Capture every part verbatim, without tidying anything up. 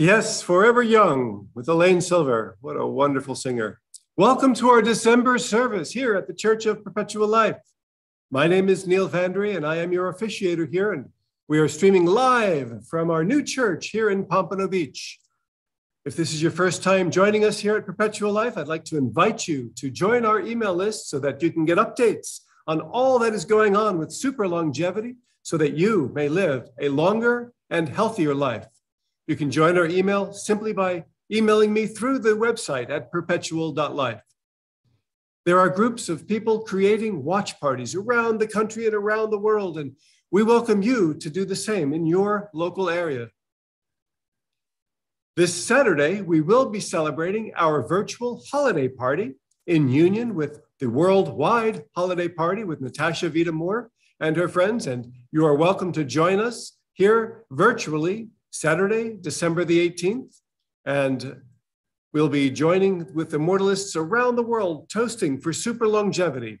Yes, Forever Young with Elaine Silver. What a wonderful singer. Welcome to our December service here at the Church of Perpetual Life. My name is Neil Vandry, and I am your officiator here, and we are streaming live from our new church here in Pompano Beach. If this is your first time joining us here at Perpetual Life, I'd like to invite you to join our email list so that you can get updates on all that is going on with super longevity so that you may live a longer and healthier life. You can join our email simply by emailing me through the website at perpetual dot life. There are groups of people creating watch parties around the country and around the world, and we welcome you to do the same in your local area. This Saturday, we will be celebrating our virtual holiday party in union with the worldwide holiday party with Natasha Vita Moore and her friends, and you are welcome to join us here virtually Saturday, December the eighteenth, and we'll be joining with immortalists around the world toasting for super longevity.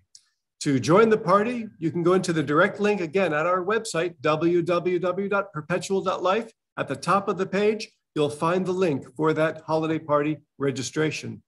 To join the party, you can go into the direct link again at our website, w w w dot perpetual dot life. At the top of the page, you'll find the link for that holiday party registration.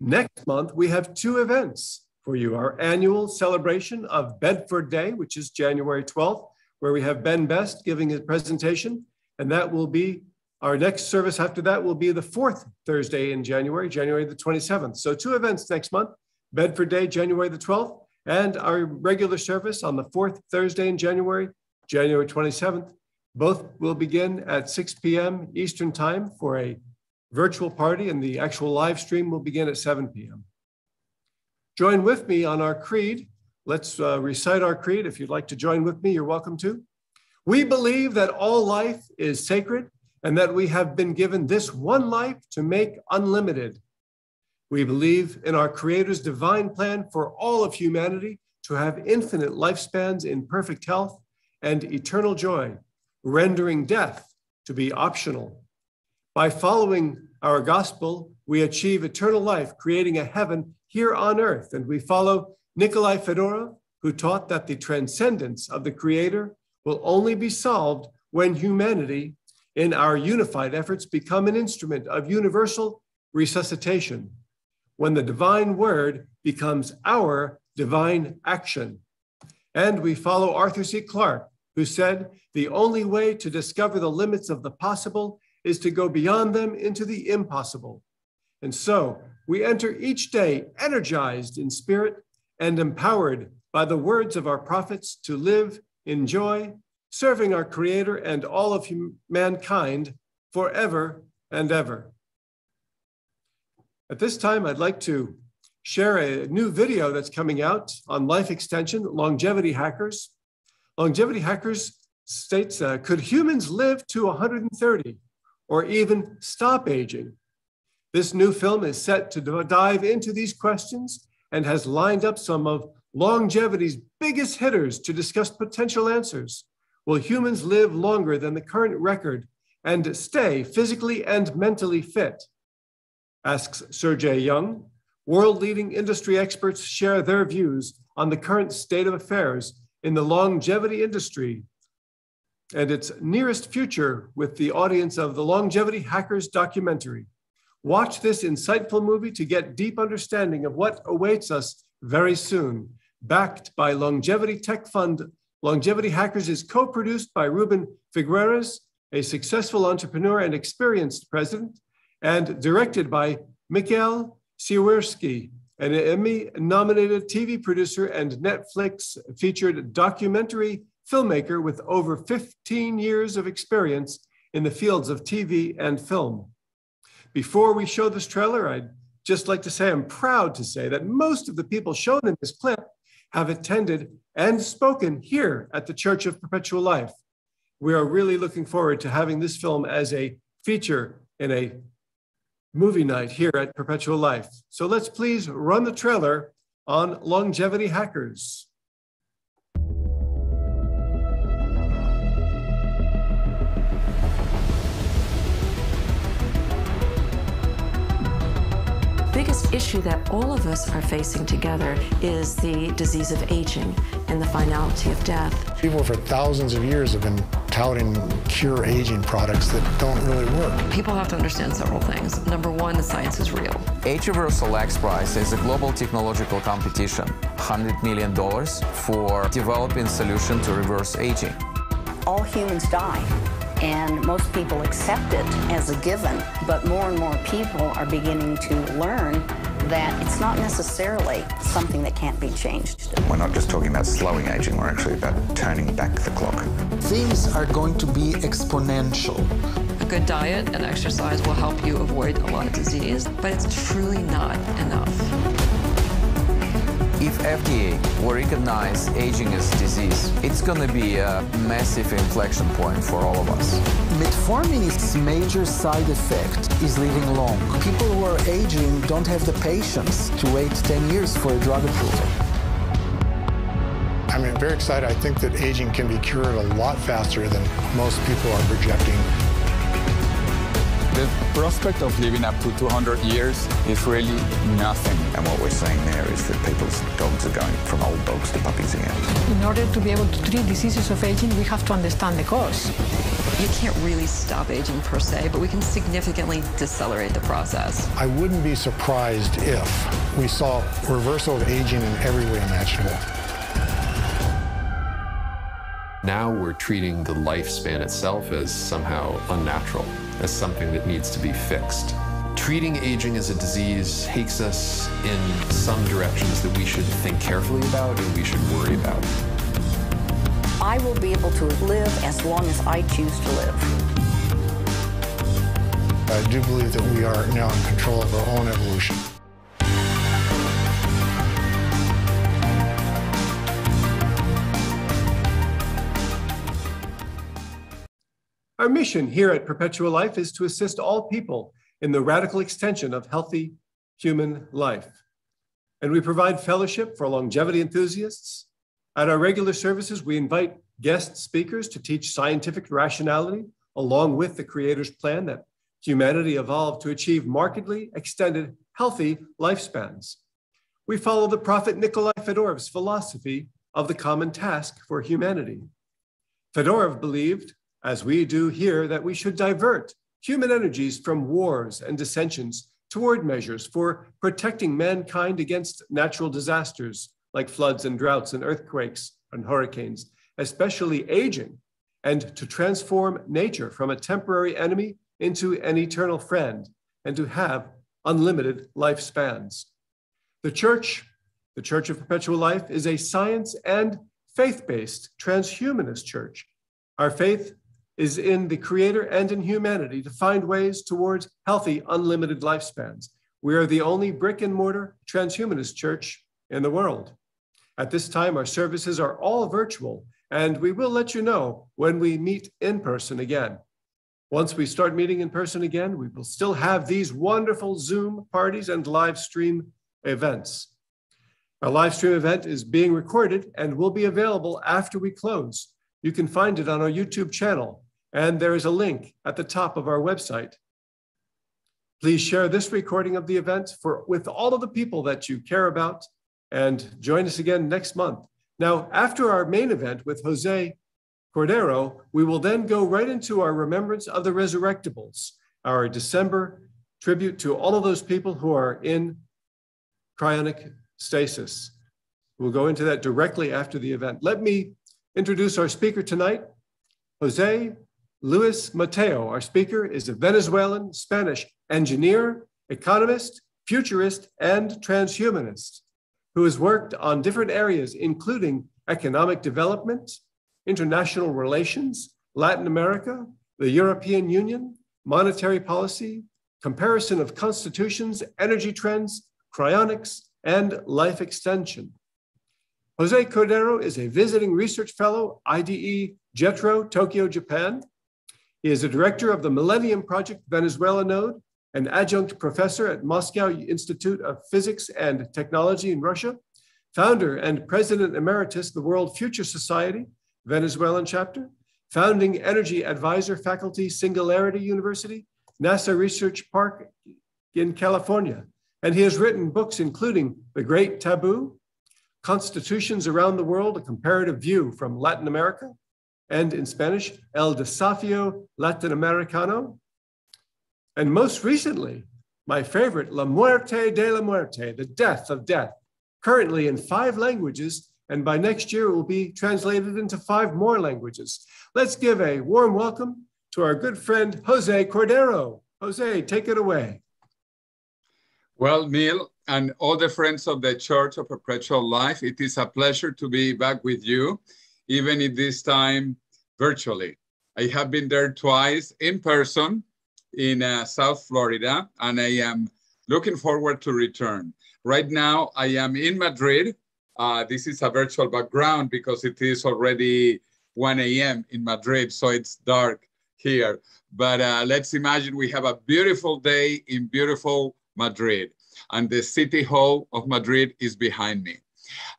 Next month, we have two events for you. Our annual celebration of Bedford Day, which is January twelfth, where we have Ben Best giving his presentation. And that will be, our next service after that will be the fourth Thursday in January, January the twenty-seventh. So two events next month, Bedford Day, January the twelfth, and our regular service on the fourth Thursday in January, January twenty-seventh. Both will begin at six p m Eastern time for a virtual party, and the actual live stream will begin at seven p m Join with me on our creed. Let's uh, recite our creed. If you'd like to join with me, you're welcome to. We believe that all life is sacred and that we have been given this one life to make unlimited. We believe in our Creator's divine plan for all of humanity to have infinite lifespans in perfect health and eternal joy, rendering death to be optional. By following our gospel, we achieve eternal life, creating a heaven here on earth. And we follow Nikolai Fedorov, who taught that the transcendence of the Creator will only be solved when humanity, in our unified efforts, become an instrument of universal resuscitation, when the divine word becomes our divine action. And we follow Arthur C. Clarke, who said, the only way to discover the limits of the possible is to go beyond them into the impossible. And so we enter each day energized in spirit and empowered by the words of our prophets to live in joy, serving our Creator and all of mankind forever and ever. At this time, I'd like to share a new video that's coming out on life extension, Longevity Hackers. Longevity Hackers states, uh, could humans live to one hundred thirty or even stop aging? This new film is set to dive into these questions and has lined up some of longevity's biggest hitters to discuss potential answers. Will humans live longer than the current record and stay physically and mentally fit? Asks Sergey Young. World-leading industry experts share their views on the current state of affairs in the longevity industry and its nearest future with the audience of the Longevity Hackers documentary. Watch this insightful movie to get deep understanding of what awaits us very soon. Backed by Longevity Tech Fund, Longevity Hackers is co-produced by Ruben Figueres, a successful entrepreneur and experienced president, and directed by Mikhail Siwerski, an Emmy-nominated T V producer and Netflix-featured documentary filmmaker with over fifteen years of experience in the fields of T V and film. Before we show this trailer, I'd just like to say I'm proud to say that most of the people shown in this clip have attended and spoken here at the Church of Perpetual Life. We are really looking forward to having this film as a feature in a movie night here at Perpetual Life. So let's please run the trailer on Longevity Hackers. biggest issue that all of us are facing together is the disease of aging and the finality of death. People for thousands of years have been touting cure aging products that don't really work. People have to understand several things. Number one, the science is real. H Universal X Prize is a global technological competition, one hundred million dollars for developing solution to reverse aging. All humans die, and most people accept it as a given, but more and more people are beginning to learn that it's not necessarily something that can't be changed. We're not just talking about slowing aging, we're actually about turning back the clock. Things are going to be exponential. A good diet and exercise will help you avoid a lot of disease, but it's truly not enough. If F D A will recognize aging as a disease, it's going to be a massive inflection point for all of us. Metformin's major side effect is living long. People who are aging don't have the patience to wait ten years for a drug approval. I mean, I'm very excited. I think that aging can be cured a lot faster than most people are projecting. The prospect of living up to two hundred years is really nothing. And what we're seeing there is that people's dogs are going from old dogs to puppies again. In order to be able to treat diseases of aging, we have to understand the cause. You can't really stop aging per se, but we can significantly decelerate the process. I wouldn't be surprised if we saw reversal of aging in every way imaginable. Now we're treating the lifespan itself as somehow unnatural, as something that needs to be fixed. Treating aging as a disease takes us in some directions that we should think carefully about and we should worry about. I will be able to live as long as I choose to live. I do believe that we are now in control of our own evolution. Our mission here at Perpetual Life is to assist all people in the radical extension of healthy human life. And we provide fellowship for longevity enthusiasts. At our regular services, we invite guest speakers to teach scientific rationality along with the Creator's plan that humanity evolved to achieve markedly extended healthy lifespans. We follow the prophet Nikolai Fedorov's philosophy of the common task for humanity. Fedorov believed, as we do here, that we should divert human energies from wars and dissensions toward measures for protecting mankind against natural disasters like floods and droughts and earthquakes and hurricanes, especially aging, and to transform nature from a temporary enemy into an eternal friend, and to have unlimited lifespans. The Church, the Church of Perpetual Life, is a science and faith-based transhumanist church. Our faith is in the Creator and in humanity to find ways towards healthy, unlimited lifespans. We are the only brick and mortar transhumanist church in the world. At this time, our services are all virtual, and we will let you know when we meet in person again. Once we start meeting in person again, we will still have these wonderful Zoom parties and live stream events. Our live stream event is being recorded and will be available after we close. You can find it on our YouTube channel, and there is a link at the top of our website. Please share this recording of the event for, with all of the people that you care about, and join us again next month. Now, after our main event with José Cordeiro, we will then go right into our Remembrance of the Resurrectables, our December tribute to all of those people who are in cryonic stasis. We'll go into that directly after the event. Let me introduce our speaker tonight, José Luis Mateo. Our speaker is a Venezuelan Spanish engineer, economist, futurist, and transhumanist who has worked on different areas, including economic development, international relations, Latin America, the European Union, monetary policy, comparison of constitutions, energy trends, cryonics, and life extension. José Cordeiro is a visiting research fellow, I D E JETRO, Tokyo, Japan. He is a director of the Millennium Project Venezuela Node, an adjunct professor at Moscow Institute of Physics and Technology in Russia, founder and president emeritus, the World Future Society, Venezuelan chapter, founding energy advisor faculty, Singularity University, NASA Research Park in California, And he has written books including The Great Taboo, Constitutions Around the World, A Comparative View from Latin America, and in Spanish, El Desafío Latinoamericano. And most recently, my favorite, La Muerte de la Muerte, The Death of Death, currently in five languages, and by next year it will be translated into five more languages. Let's give a warm welcome to our good friend, José Cordeiro. José, take it away. Well, Neil, and all the friends of the Church of Perpetual Life, it is a pleasure to be back with you, even at this time virtually. I have been there twice in person in uh, South Florida, and I am looking forward to return. Right now, I am in Madrid. Uh, this is a virtual background because it is already one A M in Madrid, so it's dark here. But uh, let's imagine we have a beautiful day in beautiful Madrid, and the City Hall of Madrid is behind me.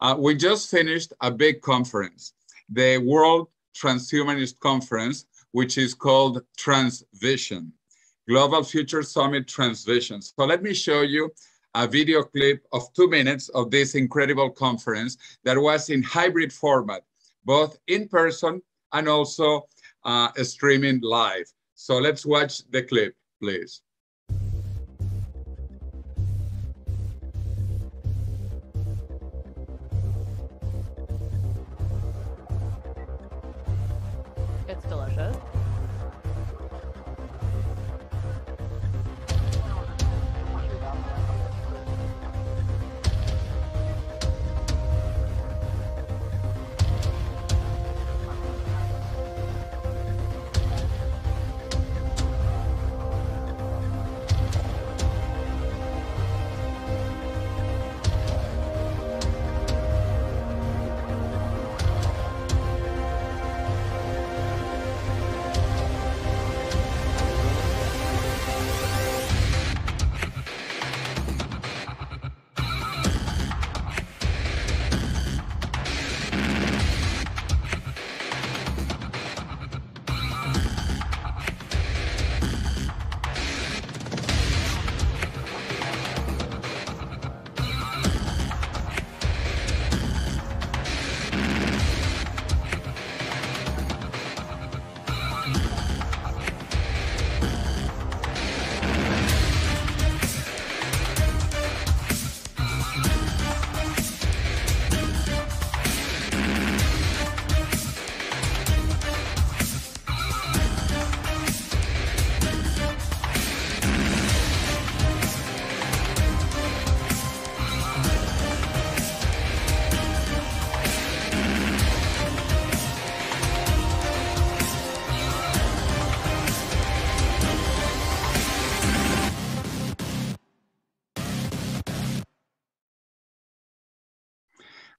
Uh, we just finished a big conference, the World Transhumanist Conference, which is called TransVision, Global Future Summit TransVision. So let me show you a video clip of two minutes of this incredible conference that was in hybrid format, both in person and also uh, streaming live. So let's watch the clip, please. It's delicious.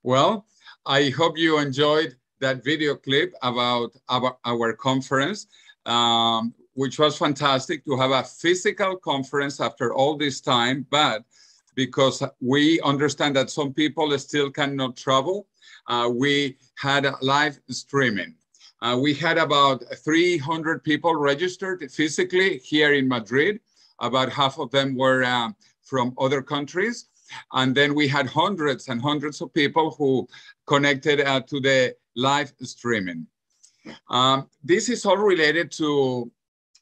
Well, I hope you enjoyed that video clip about our, our conference, um, which was fantastic to have a physical conference after all this time, but because we understand that some people still cannot travel, uh, we had live streaming. Uh, we had about three hundred people registered physically here in Madrid. About half of them were uh, from other countries. And then we had hundreds and hundreds of people who connected uh, to the live streaming. Um, this is all related to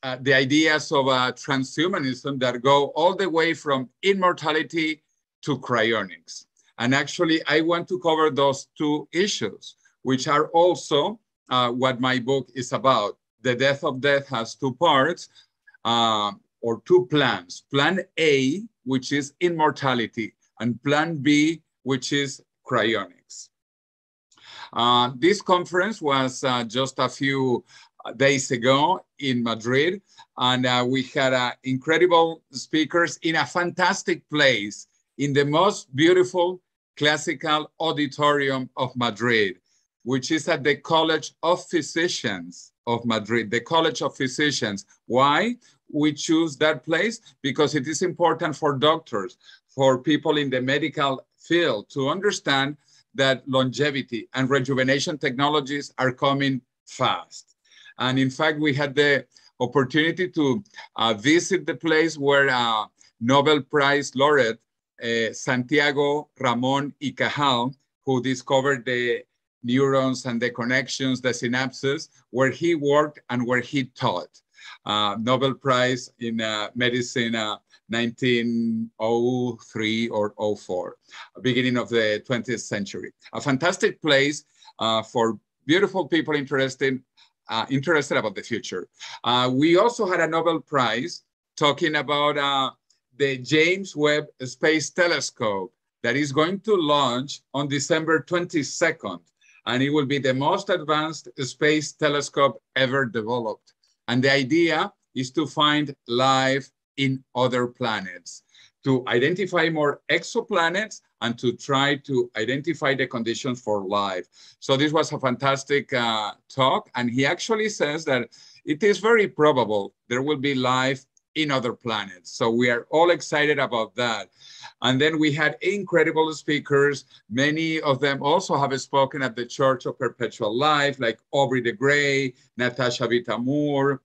uh, the ideas of uh, transhumanism that go all the way from immortality to cryonics. And actually, I want to cover those two issues, which are also uh, what my book is about. The Death of Death has two parts, uh, or two plans. Plan A, which is immortality, and Plan B, which is cryonics. Uh, this conference was uh, just a few days ago in Madrid, and uh, we had uh, incredible speakers in a fantastic place, in the most beautiful classical auditorium of Madrid, which is at the College of Physicians of Madrid, the College of Physicians. Why? We choose that place because it is important for doctors, for people in the medical field to understand that longevity and rejuvenation technologies are coming fast. And in fact, we had the opportunity to uh, visit the place where a Nobel Prize laureate uh, Santiago, Ramon, y Cajal, who discovered the neurons and the connections, the synapses, where he worked and where he taught. Uh, Nobel Prize in uh, Medicine uh, nineteen oh three or oh four, beginning of the twentieth century. A fantastic place uh, for beautiful people interested, uh, interested about the future. Uh, we also had a Nobel Prize talking about uh, the James Webb Space Telescope that is going to launch on December twenty-second. And it will be the most advanced space telescope ever developed. And the idea is to find life in other planets, to identify more exoplanets and to try to identify the conditions for life. So this was a fantastic uh, talk. And he actually says that it is very probable there will be life in other planets. So we are all excited about that. And then we had incredible speakers. Many of them also have spoken at the Church of Perpetual Life, like Aubrey de Grey, Natasha Vita Moore,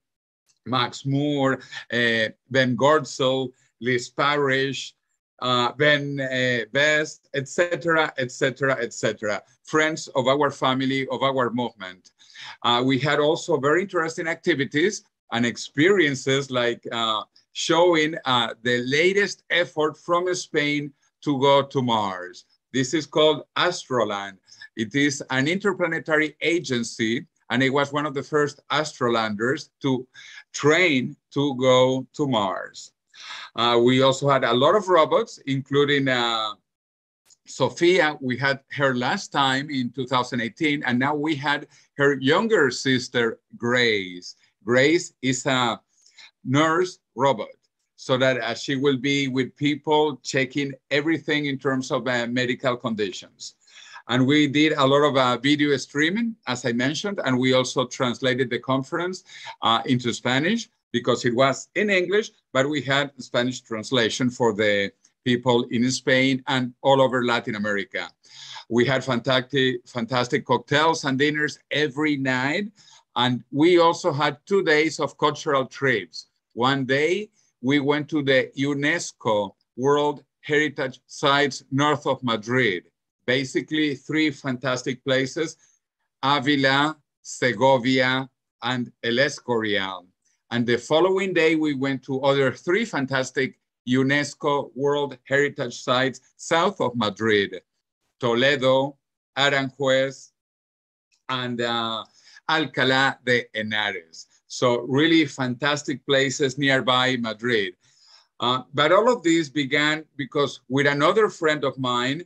Max Moore, uh, Ben Goertzel, Liz Parrish, uh, Ben uh, Best, et cetera, et cetera, et cetera. Friends of our family, of our movement. Uh, we had also very interesting activities and experiences like uh, showing uh, the latest effort from Spain to go to Mars. This is called Astroland. It is an interplanetary agency, and it was one of the first astrolanders to train to go to Mars. Uh, we also had a lot of robots, including uh, Sophia. We had her last time in two thousand eighteen, and now we had her younger sister, Grace. Grace is a nurse robot, so that uh, she will be with people checking everything in terms of uh, medical conditions. And we did a lot of uh, video streaming, as I mentioned, and we also translated the conference uh, into Spanish because it was in English, but we had Spanish translation for the people in Spain and all over Latin America. We had fantastic, fantastic cocktails and dinners every night. And we also had two days of cultural trips. One day, we went to the UNESCO World Heritage Sites north of Madrid. Basically, three fantastic places, Avila, Segovia, and El Escorial. And the following day, we went to other three fantastic UNESCO World Heritage Sites south of Madrid, Toledo, Aranjuez, and uh, Alcalá de Henares. So really fantastic places nearby Madrid. Uh, but all of this began because with another friend of mine,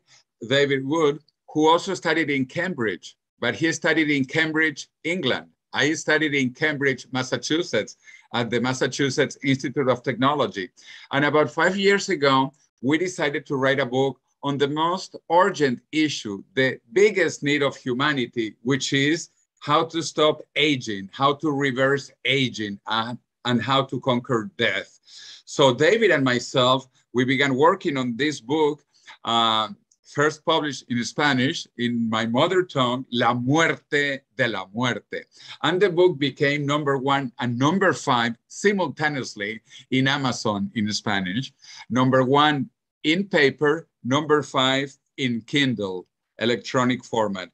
David Wood, who also studied in Cambridge, but he studied in Cambridge, England. I studied in Cambridge, Massachusetts, at the Massachusetts Institute of Technology. And about five years ago, we decided to write a book on the most urgent issue, the biggest need of humanity, which is how to stop aging, how to reverse aging, and, and how to conquer death. So David and myself, we began working on this book, uh, first published in Spanish, in my mother tongue, La Muerte de la Muerte. And the book became number one and number five simultaneously in Amazon in Spanish, number one in paper, number five in Kindle, electronic format.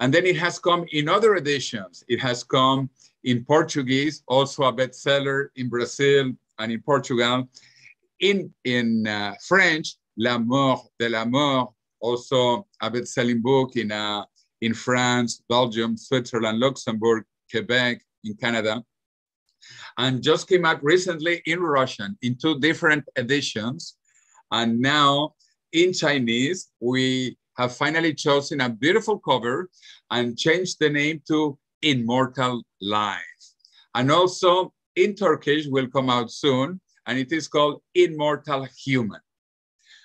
And then it has come in other editions. It has come in Portuguese, also a bestseller in Brazil and in Portugal. In, in uh, French, La Mort de la Mort, also a best-selling book in, uh, in France, Belgium, Switzerland, Luxembourg, Quebec, in Canada. And just came out recently in Russian in two different editions. And now in Chinese, we have finally chosen a beautiful cover and changed the name to Immortal Life. And also in Turkish will come out soon, and it is called Immortal Human.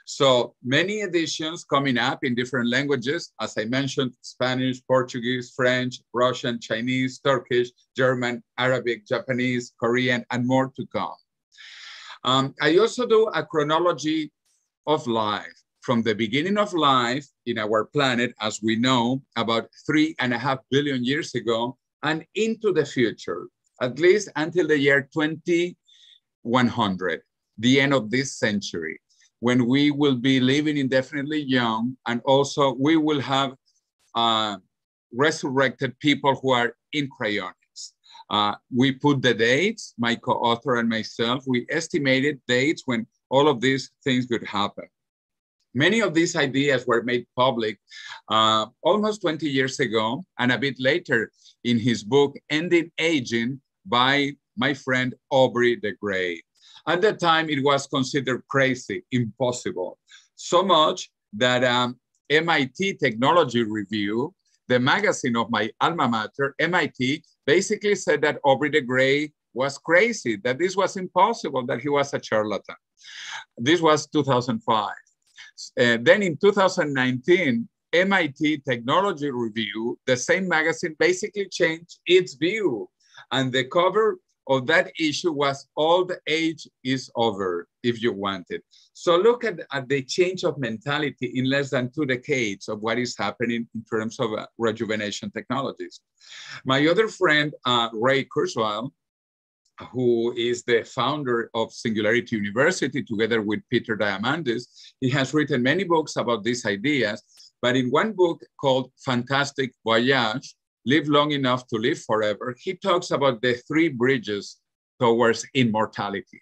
So many editions coming up in different languages, as I mentioned, Spanish, Portuguese, French, Russian, Chinese, Turkish, German, Arabic, Japanese, Korean, and more to come. Um, I also do a chronology of life. From the beginning of life in our planet, as we know, about three and a half billion years ago, and into the future, at least until the year twenty-one hundred, the end of this century. when we will be living indefinitely young, and also we will have uh, resurrected people who are in cryonics. Uh, we put the dates, my co-author and myself, we estimated dates when all of these things could happen. Many of these ideas were made public uh, almost twenty years ago, and a bit later in his book, Ending Aging, by my friend Aubrey de Grey. At the time, it was considered crazy, impossible. So much that um, M I T Technology Review, the magazine of my alma mater, M I T, basically said that Aubrey de Grey was crazy, that this was impossible, that he was a charlatan. This was two thousand five. Uh, then in two thousand nineteen, M I T Technology Review, the same magazine, basically changed its view. And the cover of that issue was "Old age is over," if you want it. So look at, at the change of mentality in less than two decades of what is happening in terms of uh, rejuvenation technologies. My other friend, uh, Ray Kurzweil, who is the founder of Singularity University, together with Peter Diamandis. He has written many books about these ideas, but in one book called Fantastic Voyage, Live Long Enough to Live Forever, he talks about the three bridges towards immortality.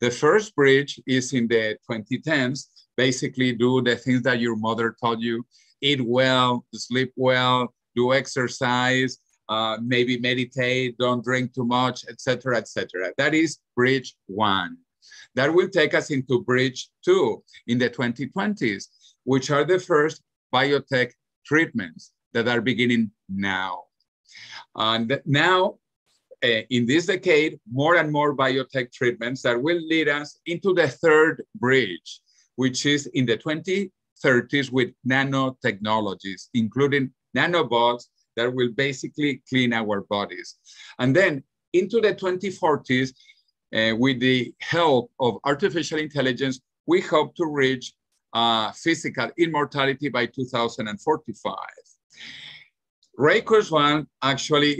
The first bridge is in the twenty tens, basically do the things that your mother taught you, eat well, sleep well, do exercise, Uh, maybe meditate, don't drink too much, et cetera, et cetera. That is bridge one. That will take us into bridge two in the twenty twenties, which are the first biotech treatments that are beginning now. And now, uh, in this decade, more and more biotech treatments that will lead us into the third bridge, which is in the twenty thirties with nanotechnologies, including nanobots, that will basically clean our bodies. And then into the twenty forties, uh, with the help of artificial intelligence, we hope to reach uh, physical immortality by two thousand forty-five. Ray Kurzweil actually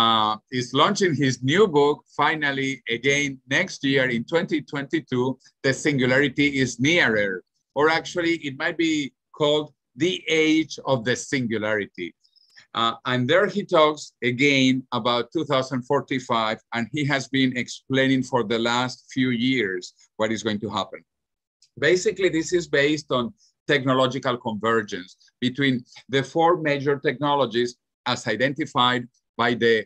uh, is launching his new book, finally, again, next year in twenty twenty-two, The Singularity is Nearer, or actually it might be called The Age of the Singularity. Uh, and there he talks again about two thousand forty-five, and he has been explaining for the last few years what is going to happen. Basically, this is based on technological convergence between the four major technologies as identified by the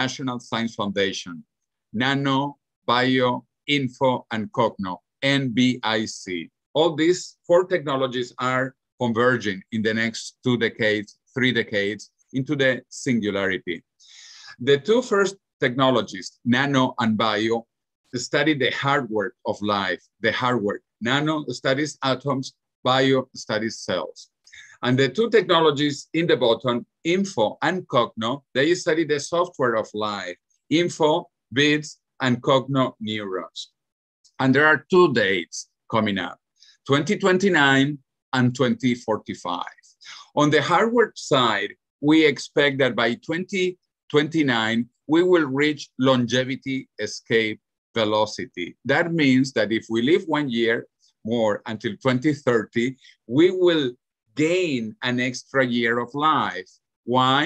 National Science Foundation: nano, bio, info, and cogno, N B I C. All these four technologies are converging in the next two decades, three decades, into the singularity. The two first technologies, nano and bio, study the hardware of life, the hardware. Nano studies atoms, bio studies cells. And the two technologies in the bottom, info and cogno, they study the software of life, info, bits, and cogno, neurons. And there are two dates coming up, twenty twenty-nine and twenty forty-five. On the hardware side, we expect that by twenty twenty-nine, we will reach longevity escape velocity. That means that if we live one year more until twenty thirty, we will gain an extra year of life. Why?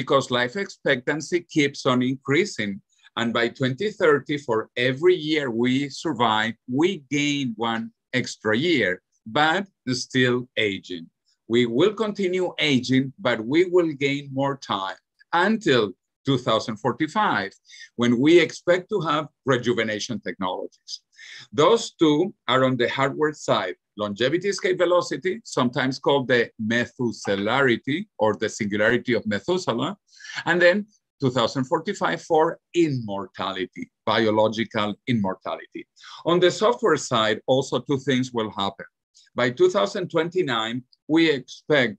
Because life expectancy keeps on increasing. And by twenty thirty, for every year we survive, we gain one extra year, but still aging. We will continue aging, but we will gain more time until two thousand forty-five, when we expect to have rejuvenation technologies. Those two are on the hardware side, longevity escape velocity, sometimes called the Methuselarity or the singularity of Methuselah, and then two thousand forty-five for immortality, biological immortality. On the software side, also two things will happen. By two thousand twenty-nine, we expect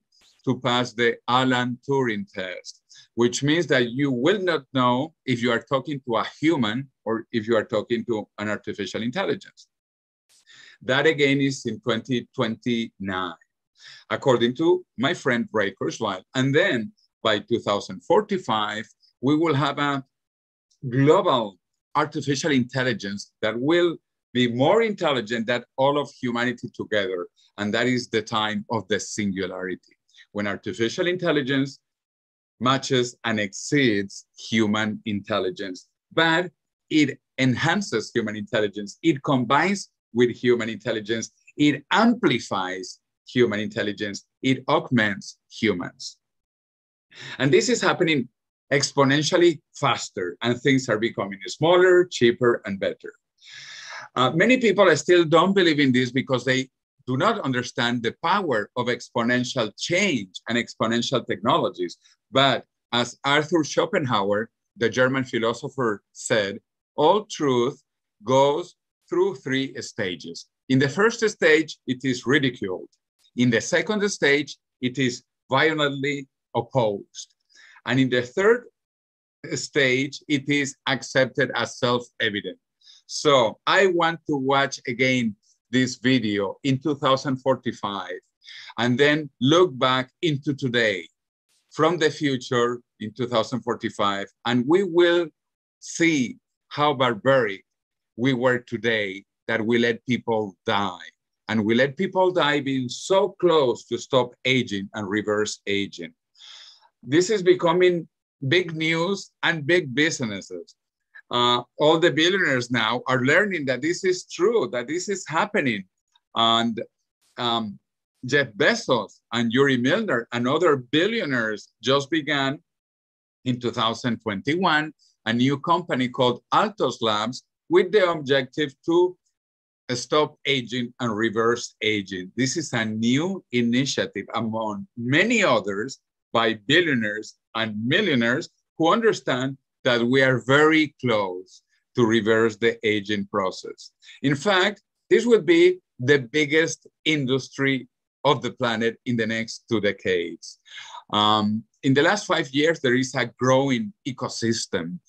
to pass the Alan Turing test, which means that you will not know if you are talking to a human or if you are talking to an artificial intelligence. That again is in twenty twenty-nine, according to my friend Ray Kurzweil. And then by two thousand forty-five, we will have a global artificial intelligence that will be more intelligent than all of humanity together. And that is the time of the singularity, when artificial intelligence matches and exceeds human intelligence, but it enhances human intelligence. It combines with human intelligence. It amplifies human intelligence. It augments humans. And this is happening exponentially faster, and things are becoming smaller, cheaper, and better. Uh, many people still don't believe in this because they do not understand the power of exponential change and exponential technologies. But as Arthur Schopenhauer, the German philosopher, said, all truth goes through three stages. In the first stage, it is ridiculed. In the second stage, it is violently opposed. And in the third stage, it is accepted as self-evident. So I want to watch again this video in two thousand forty-five, and then look back into today from the future in two thousand forty-five, and we will see how barbaric we were today, that we let people die. And we let people die being so close to stop aging and reverse aging. This is becoming big news and big businesses. Uh, all the billionaires now are learning that this is true, that this is happening. And um, Jeff Bezos and Yuri Milner and other billionaires just began in two thousand twenty-one a new company called Altos Labs with the objective to stop aging and reverse aging. This is a new initiative among many others by billionaires and millionaires who understand that we are very close to reverse the aging process. In fact, this would be the biggest industry of the planet in the next two decades. Um, in the last five years, there is a growing ecosystem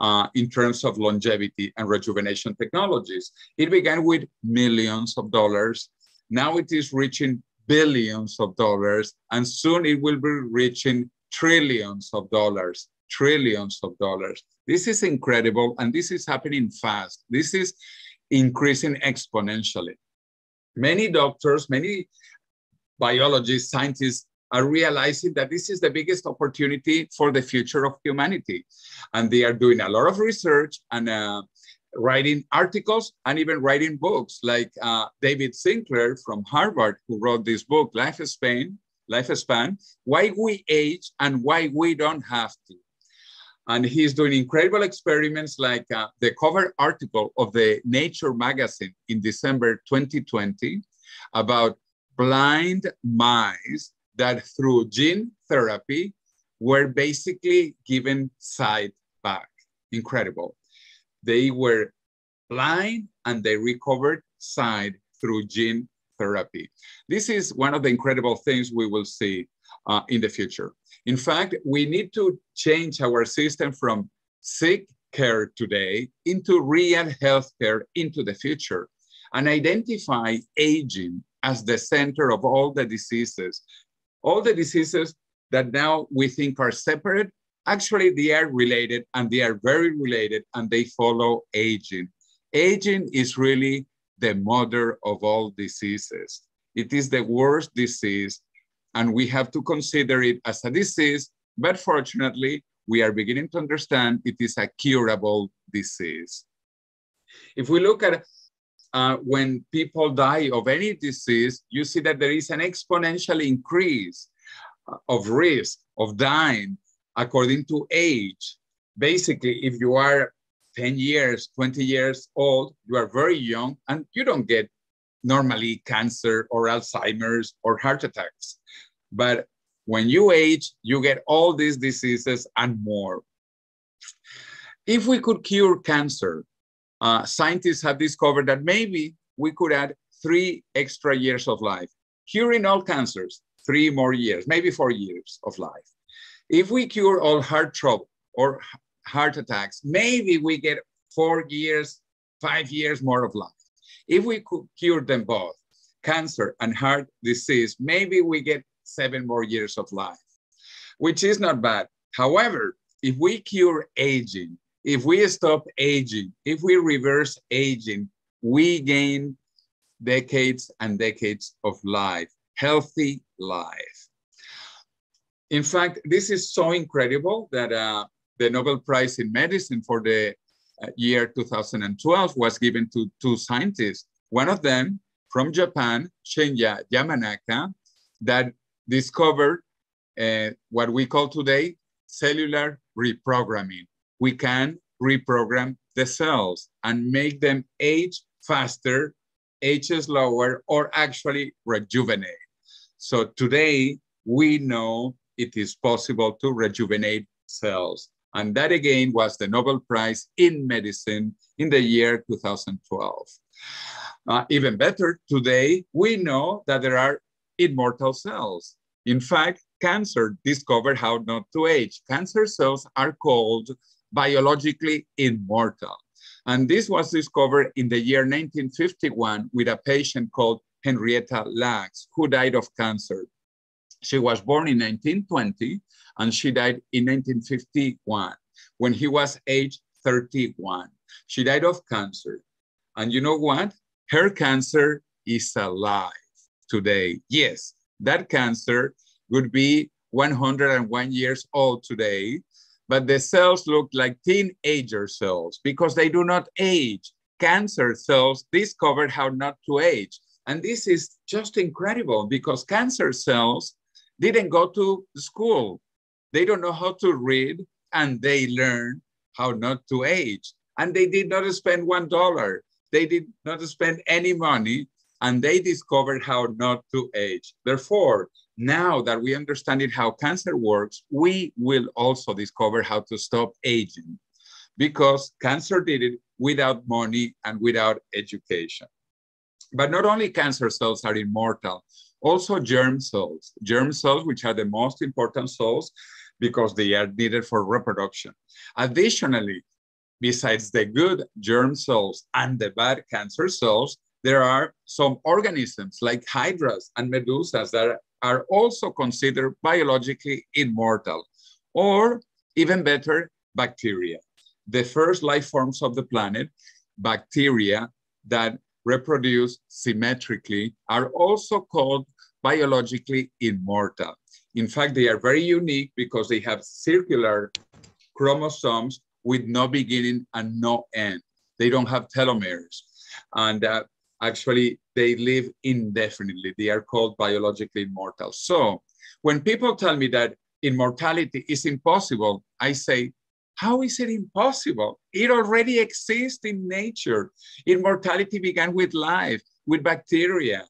uh, in terms of longevity and rejuvenation technologies. It began with millions of dollars. Now it is reaching billions of dollars, and soon it will be reaching trillions of dollars. Trillions of dollars. This is incredible, and this is happening fast. This is increasing exponentially. Many doctors, many biologists, scientists are realizing that this is the biggest opportunity for the future of humanity. And they are doing a lot of research and uh, writing articles and even writing books, like uh, David Sinclair from Harvard, who wrote this book, Lifespan, Lifespan, Why We Age and Why We Don't Have to. And he's doing incredible experiments like uh, the cover article of the Nature magazine in December twenty twenty about blind mice that through gene therapy were basically given sight back. Incredible. They were blind and they recovered sight through gene therapy. This is one of the incredible things we will see uh, in the future. In fact, we need to change our system from sick care today into real healthcare into the future, and identify aging as the center of all the diseases. All the diseases that now we think are separate, actually they are related, and they are very related, and they follow aging. Aging is really the mother of all diseases. It is the worst disease, and we have to consider it as a disease, but fortunately, we are beginning to understand it is a curable disease. If we look at uh, when people die of any disease, you see that there is an exponential increase of risk of dying according to age. Basically, if you are ten years, twenty years old, you are very young, and you don't get normally cancer or Alzheimer's or heart attacks. But when you age, you get all these diseases and more. If we could cure cancer, uh, scientists have discovered that maybe we could add three extra years of life. Curing all cancers, three more years, maybe four years of life. If we cure all heart trouble or heart attacks, maybe we get four years, five years more of life. If we could cure them both, cancer and heart disease, maybe we get seven more years of life, which is not bad. However, if we cure aging, if we stop aging, if we reverse aging, we gain decades and decades of life, healthy life. In fact, this is so incredible that uh, the Nobel Prize in Medicine for the uh, year two thousand twelve was given to two scientists. One of them from Japan, Shinya Yamanaka, that discovered uh, what we call today cellular reprogramming. We can reprogram the cells and make them age faster, ages lower, or actually rejuvenate. So today we know it is possible to rejuvenate cells. And that again was the Nobel Prize in Medicine in the year two thousand twelve. Uh, even better, today we know that there are immortal cells. In fact, cancer discovered how not to age. Cancer cells are called biologically immortal. And this was discovered in the year nineteen fifty-one with a patient called Henrietta Lacks, who died of cancer. She was born in nineteen twenty and she died in nineteen fifty-one when he was age thirty-one. She died of cancer. And you know what? Her cancer is alive today. Yes, that cancer would be one hundred and one years old today, but the cells look like teenager cells because they do not age. Cancer cells discovered how not to age. And this is just incredible because cancer cells didn't go to school. They don't know how to read and they learn how not to age. And they did not spend one dollar. They did not spend any money and they discovered how not to age. Therefore, now that we understand how cancer works, we will also discover how to stop aging because cancer did it without money and without education. But not only cancer cells are immortal, also germ cells. Germ cells, which are the most important cells because they are needed for reproduction. Additionally, besides the good germ cells and the bad cancer cells, there are some organisms like hydras and medusas that are are also considered biologically immortal, or even better, bacteria. The first life forms of the planet, bacteria that reproduce symmetrically, are also called biologically immortal. In fact, they are very unique because they have circular chromosomes with no beginning and no end. They don't have telomeres. And uh, Actually, they live indefinitely. They are called biologically immortal. So when people tell me that immortality is impossible, I say, how is it impossible? It already exists in nature. Immortality began with life, with bacteria.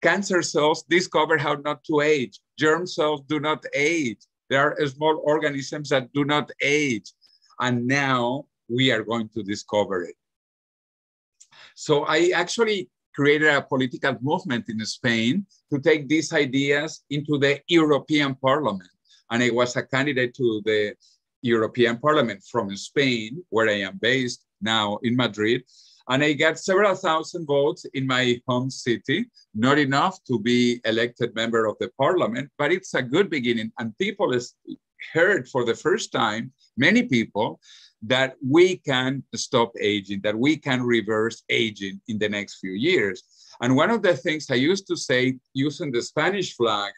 Cancer cells discover how not to age. Germ cells do not age. There are small organisms that do not age. And now we are going to discover it. So I actually created a political movement in Spain to take these ideas into the European Parliament. And I was a candidate to the European Parliament from Spain, where I am based now in Madrid. And I got several thousand votes in my home city, not enough to be elected member of the Parliament, but it's a good beginning. And people heard for the first time, many people, that we can stop aging, that we can reverse aging in the next few years. And one of the things I used to say using the Spanish flag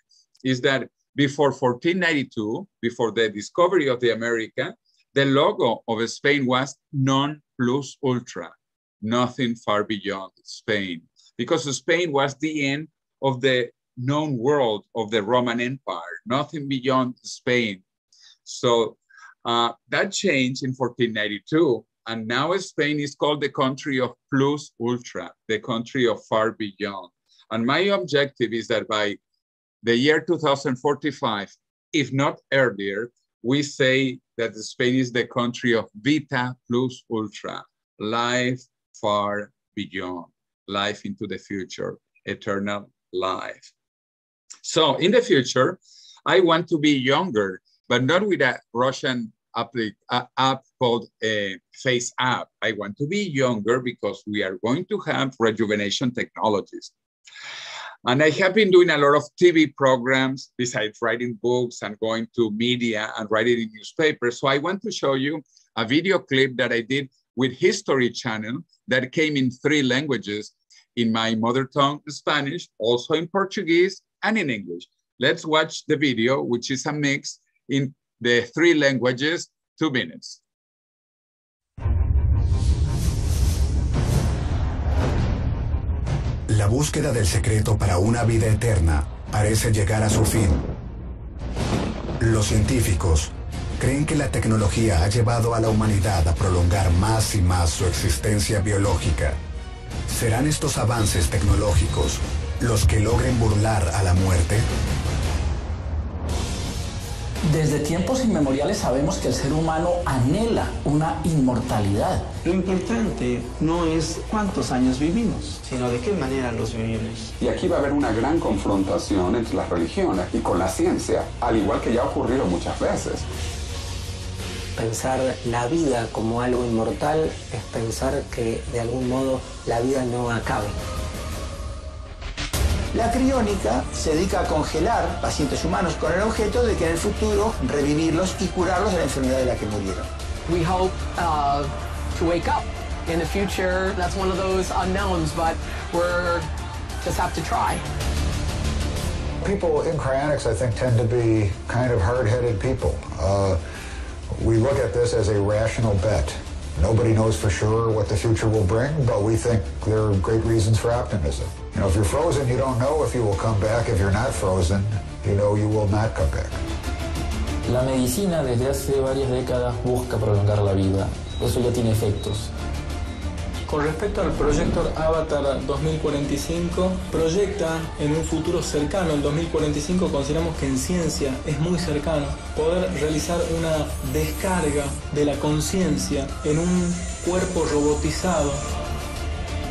is that before fourteen ninety-two, before the discovery of the America, the logo of Spain was non plus ultra, nothing far beyond Spain, because Spain was the end of the known world of the Roman Empire, nothing beyond Spain. So Uh, that changed in fourteen ninety-two, and now Spain is called the country of plus ultra, the country of far beyond. And my objective is that by the year two thousand forty-five, if not earlier, we say that Spain is the country of vita plus ultra, life far beyond, life into the future, eternal life. So in the future, I want to be younger, but not with a Russian app, uh, app called uh, Face App. I want to be younger because we are going to have rejuvenation technologies. And I have been doing a lot of T V programs besides writing books and going to media and writing in newspapers. So I want to show you a video clip that I did with History Channel that came in three languages, in my mother tongue, Spanish, also in Portuguese, and in English. Let's watch the video, which is a mix in the three languages, two minutes. La búsqueda del secreto para una vida eterna parece llegar a su fin. Los científicos creen que la tecnología ha llevado a la humanidad a prolongar más y más su existencia biológica. ¿Serán estos avances tecnológicos los que logren burlar a la muerte? Desde tiempos inmemoriales sabemos que el ser humano anhela una inmortalidad. Lo importante no es cuántos años vivimos, sino de qué manera los vivimos. Y aquí va a haber una gran confrontación entre las religiones y con la ciencia, al igual que ya ha ocurrido muchas veces. Pensar la vida como algo inmortal es pensar que, de algún modo, la vida no acabe. La criónica se dedica a congelar pacientes humanos con el objeto de que en el futuro revivirlos y curarlos de la enfermedad de la que murieron. We hope uh, to wake up in the future. That's one of those unknowns, but we're just have to try. People in cryonics, I think, tend to be kind of hard-headed people. Uh, we look at this as a rational bet. Nobody knows for sure what the future will bring, but we think there are great reasons for optimism. You know, if you're frozen, you don't know if you will come back. If you're not frozen, you know you will not come back. La medicina desde hace varias décadas busca prolongar la vida. Eso ya tiene efectos. Con respecto al proyecto Avatar dos mil cuarenta y cinco, proyecta en un futuro cercano, el dos mil cuarenta y cinco consideramos que en ciencia es muy cercano, poder realizar una descarga de la conciencia en un cuerpo robotizado.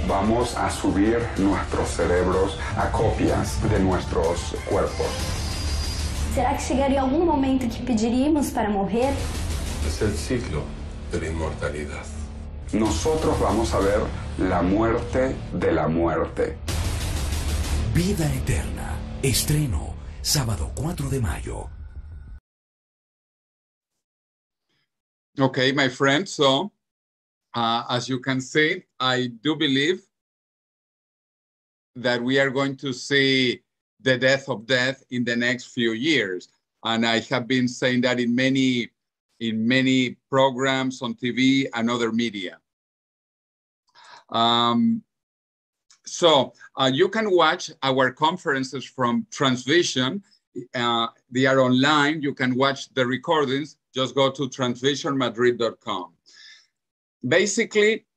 Vamos a subir nuestros cerebros a copias de nuestros cuerpos. ¿Será que llegaría algún momento que pediríamos para morir? Es el ciclo de la inmortalidad. Nosotros vamos a ver La Muerte de la Muerte. Vida Eterna. Estreno, sábado cuatro de mayo. Okay, my friend, so uh, as you can see, I do believe that we are going to see the death of death in the next few years. And I have been saying that in many, in many programs on T V and other media. Um, so uh, you can watch our conferences from TransVision. Uh, they are online. You can watch the recordings. Just go to transvision madrid dot com. Basically,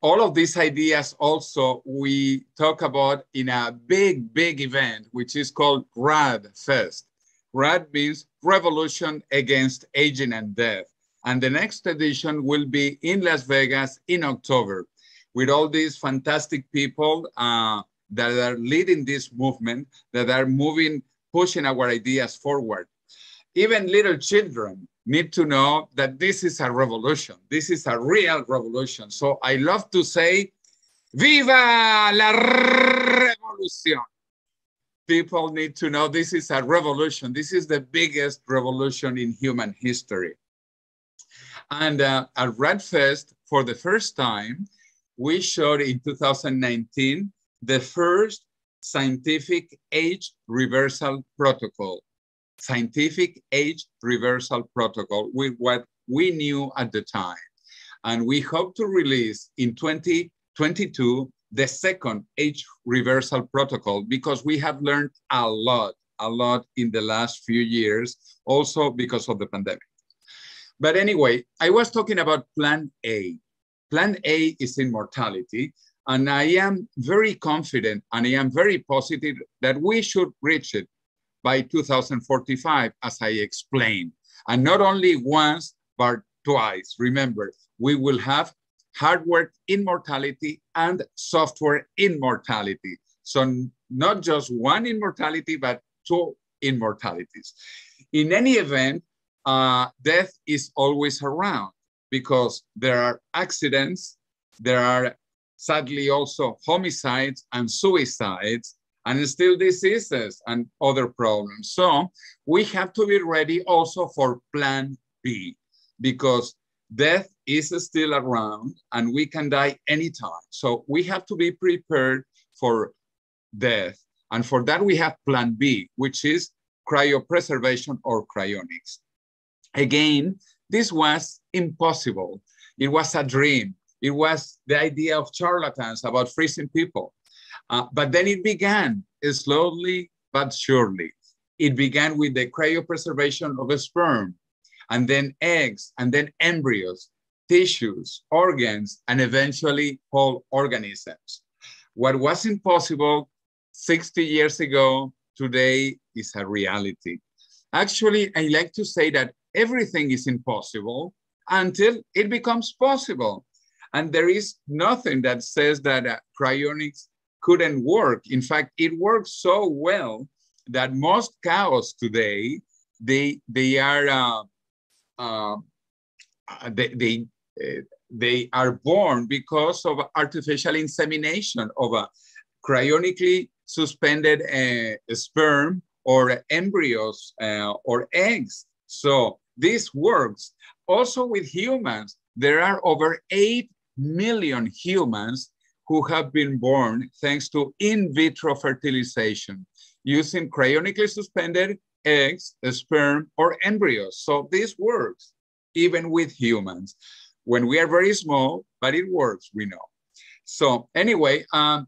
all of these ideas also we talk about in a big, big event, which is called RAD Fest. RAD means Revolution Against Aging and Death. And the next edition will be in Las Vegas in October, with all these fantastic people uh, that are leading this movement, that are moving, pushing our ideas forward. Even little children need to know that this is a revolution. This is a real revolution. So I love to say, Viva la revolución. People need to know this is a revolution. This is the biggest revolution in human history. And uh, at RAD Fest, for the first time, we showed in two thousand nineteen the first scientific age reversal protocol, scientific age reversal protocol with what we knew at the time. And we hope to release in twenty twenty-two the second age reversal protocol because we have learned a lot, a lot in the last few years, also because of the pandemic. But anyway, I was talking about Plan A. Plan A is immortality, and I am very confident and I am very positive that we should reach it by two thousand forty-five, as I explained. And not only once, but twice. Remember, we will have hardware immortality and software immortality. So not just one immortality, but two immortalities. In any event, uh, death is always around, because there are accidents, there are sadly also homicides and suicides, and still diseases and other problems. So we have to be ready also for Plan B, because death is still around and we can die anytime. So we have to be prepared for death. And for that, we have plan B, which is cryopreservation or cryonics. Again, this was impossible. It was a dream. It was the idea of charlatans about freezing people. Uh, but then it began slowly but surely. It began with the cryopreservation of a sperm, and then eggs, and then embryos, tissues, organs, and eventually whole organisms. What was impossible sixty years ago, today is a reality. Actually, I like to say that everything is impossible until it becomes possible. And there is nothing that says that uh, cryonics couldn't work. In fact, it works so well that most cows today, they, they are uh, uh, they, they, uh, they are born because of artificial insemination of a cryonically suspended uh, sperm or embryos uh, or eggs. So this works. Also with humans, there are over eight million humans who have been born thanks to in vitro fertilization using cryonically suspended eggs, sperm, or embryos. So this works even with humans when we are very small, but it works, we know. So anyway, um,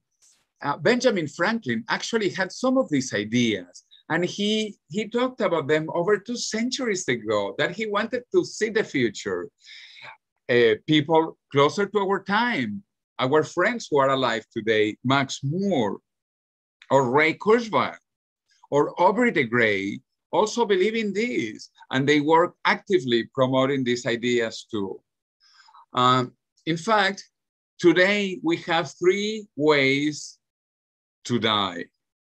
uh, Benjamin Franklin actually had some of these ideas, and he, he talked about them over two centuries ago, that he wanted to see the future. Uh, people closer to our time, our friends who are alive today, Max Moore, or Ray Kurzweil, or Aubrey de Grey, also believe in this, and they work actively promoting these ideas too. Um, in fact, today we have three ways to die.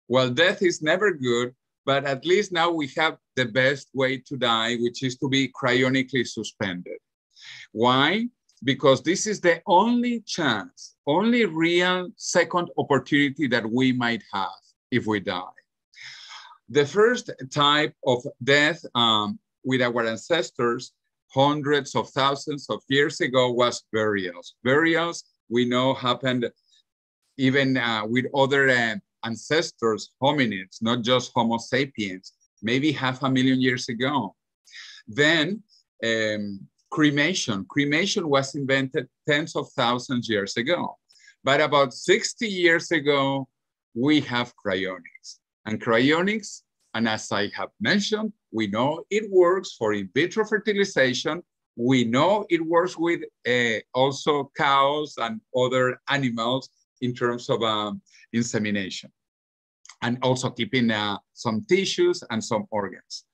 Well, death is never good, but at least now we have the best way to die, which is to be cryonically suspended. Why? Because this is the only chance, only real second opportunity that we might have if we die. The first type of death um, with our ancestors hundreds of thousands of years ago was burials. Burials we know happened even uh, with other uh, ancestors, hominids, not just Homo sapiens, maybe half a million years ago. Then, um, Cremation. Cremation was invented tens of thousands of years ago. But about sixty years ago, we have cryonics. And cryonics, and as I have mentioned, we know it works for in vitro fertilization. We know it works with uh, also cows and other animals in terms of um, insemination, and also keeping uh, some tissues and some organs.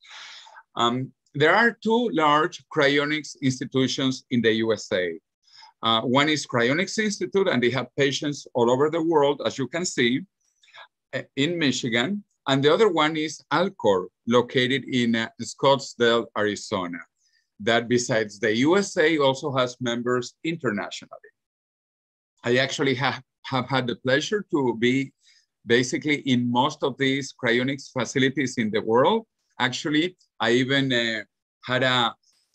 Um, There are two large cryonics institutions in the U S A. Uh, one is Cryonics Institute, and they have patients all over the world, as you can see, in Michigan. And the other one is Alcor, located in uh, Scottsdale, Arizona, that besides the U S A also has members internationally. I actually have, have had the pleasure to be basically in most of these cryonics facilities in the world. Actually, I even uh, had a,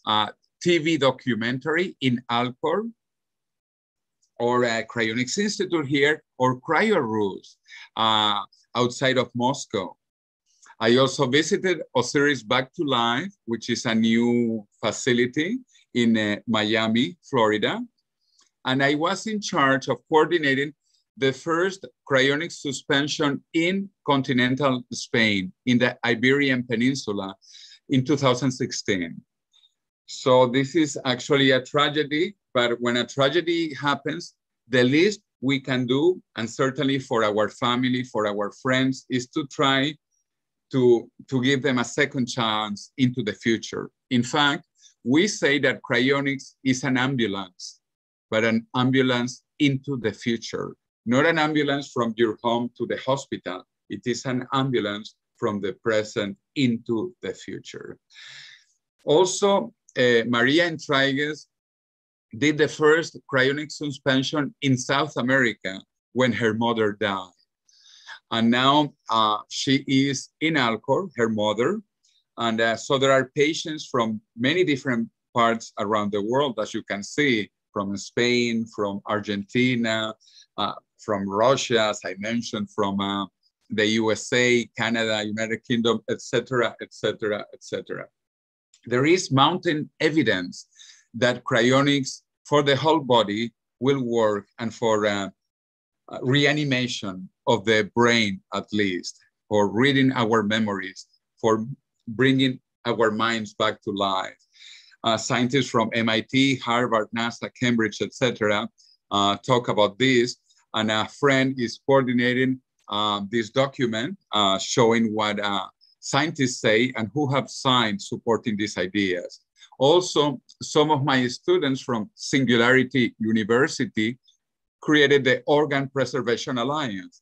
a T V documentary in Alcor, or a Cryonics Institute here, or CryoRus uh, outside of Moscow. I also visited Osiris Back to Life, which is a new facility in uh, Miami, Florida. And I was in charge of coordinating the first cryonic suspension in continental Spain, in the Iberian Peninsula, in two thousand sixteen. So this is actually a tragedy, but when a tragedy happens, the least we can do, and certainly for our family, for our friends, is to try to, to give them a second chance into the future. In fact, we say that cryonics is an ambulance, but an ambulance into the future. Not an ambulance from your home to the hospital. It is an ambulance from the present into the future. Also, uh, Maria Entrigues did the first cryonic suspension in South America when her mother died. And now uh, she is in Alcor, her mother. And uh, so there are patients from many different parts around the world, as you can see, from Spain, from Argentina, uh, from Russia, as I mentioned, from uh, the U S A, Canada, United Kingdom, et cetera, et cetera, et cetera. There is mounting evidence that cryonics for the whole body will work, and for uh, reanimation of the brain, at least, for reading our memories, for bringing our minds back to life. Uh, scientists from M I T, Harvard, NASA, Cambridge, et cetera, uh, talk about this. And a friend is coordinating uh, this document uh, showing what uh, scientists say and who have signed supporting these ideas. Also, some of my students from Singularity University created the Organ Preservation Alliance,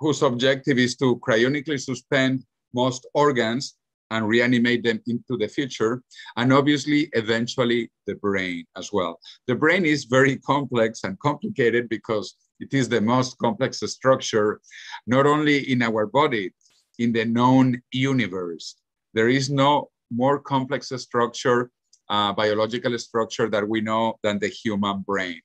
whose objective is to cryonically suspend most organs and reanimate them into the future, and obviously, eventually, the brain as well. The brain is very complex and complicated because it is the most complex structure, not only in our body, in the known universe. There is no more complex structure, uh, biological structure that we know than the human brain.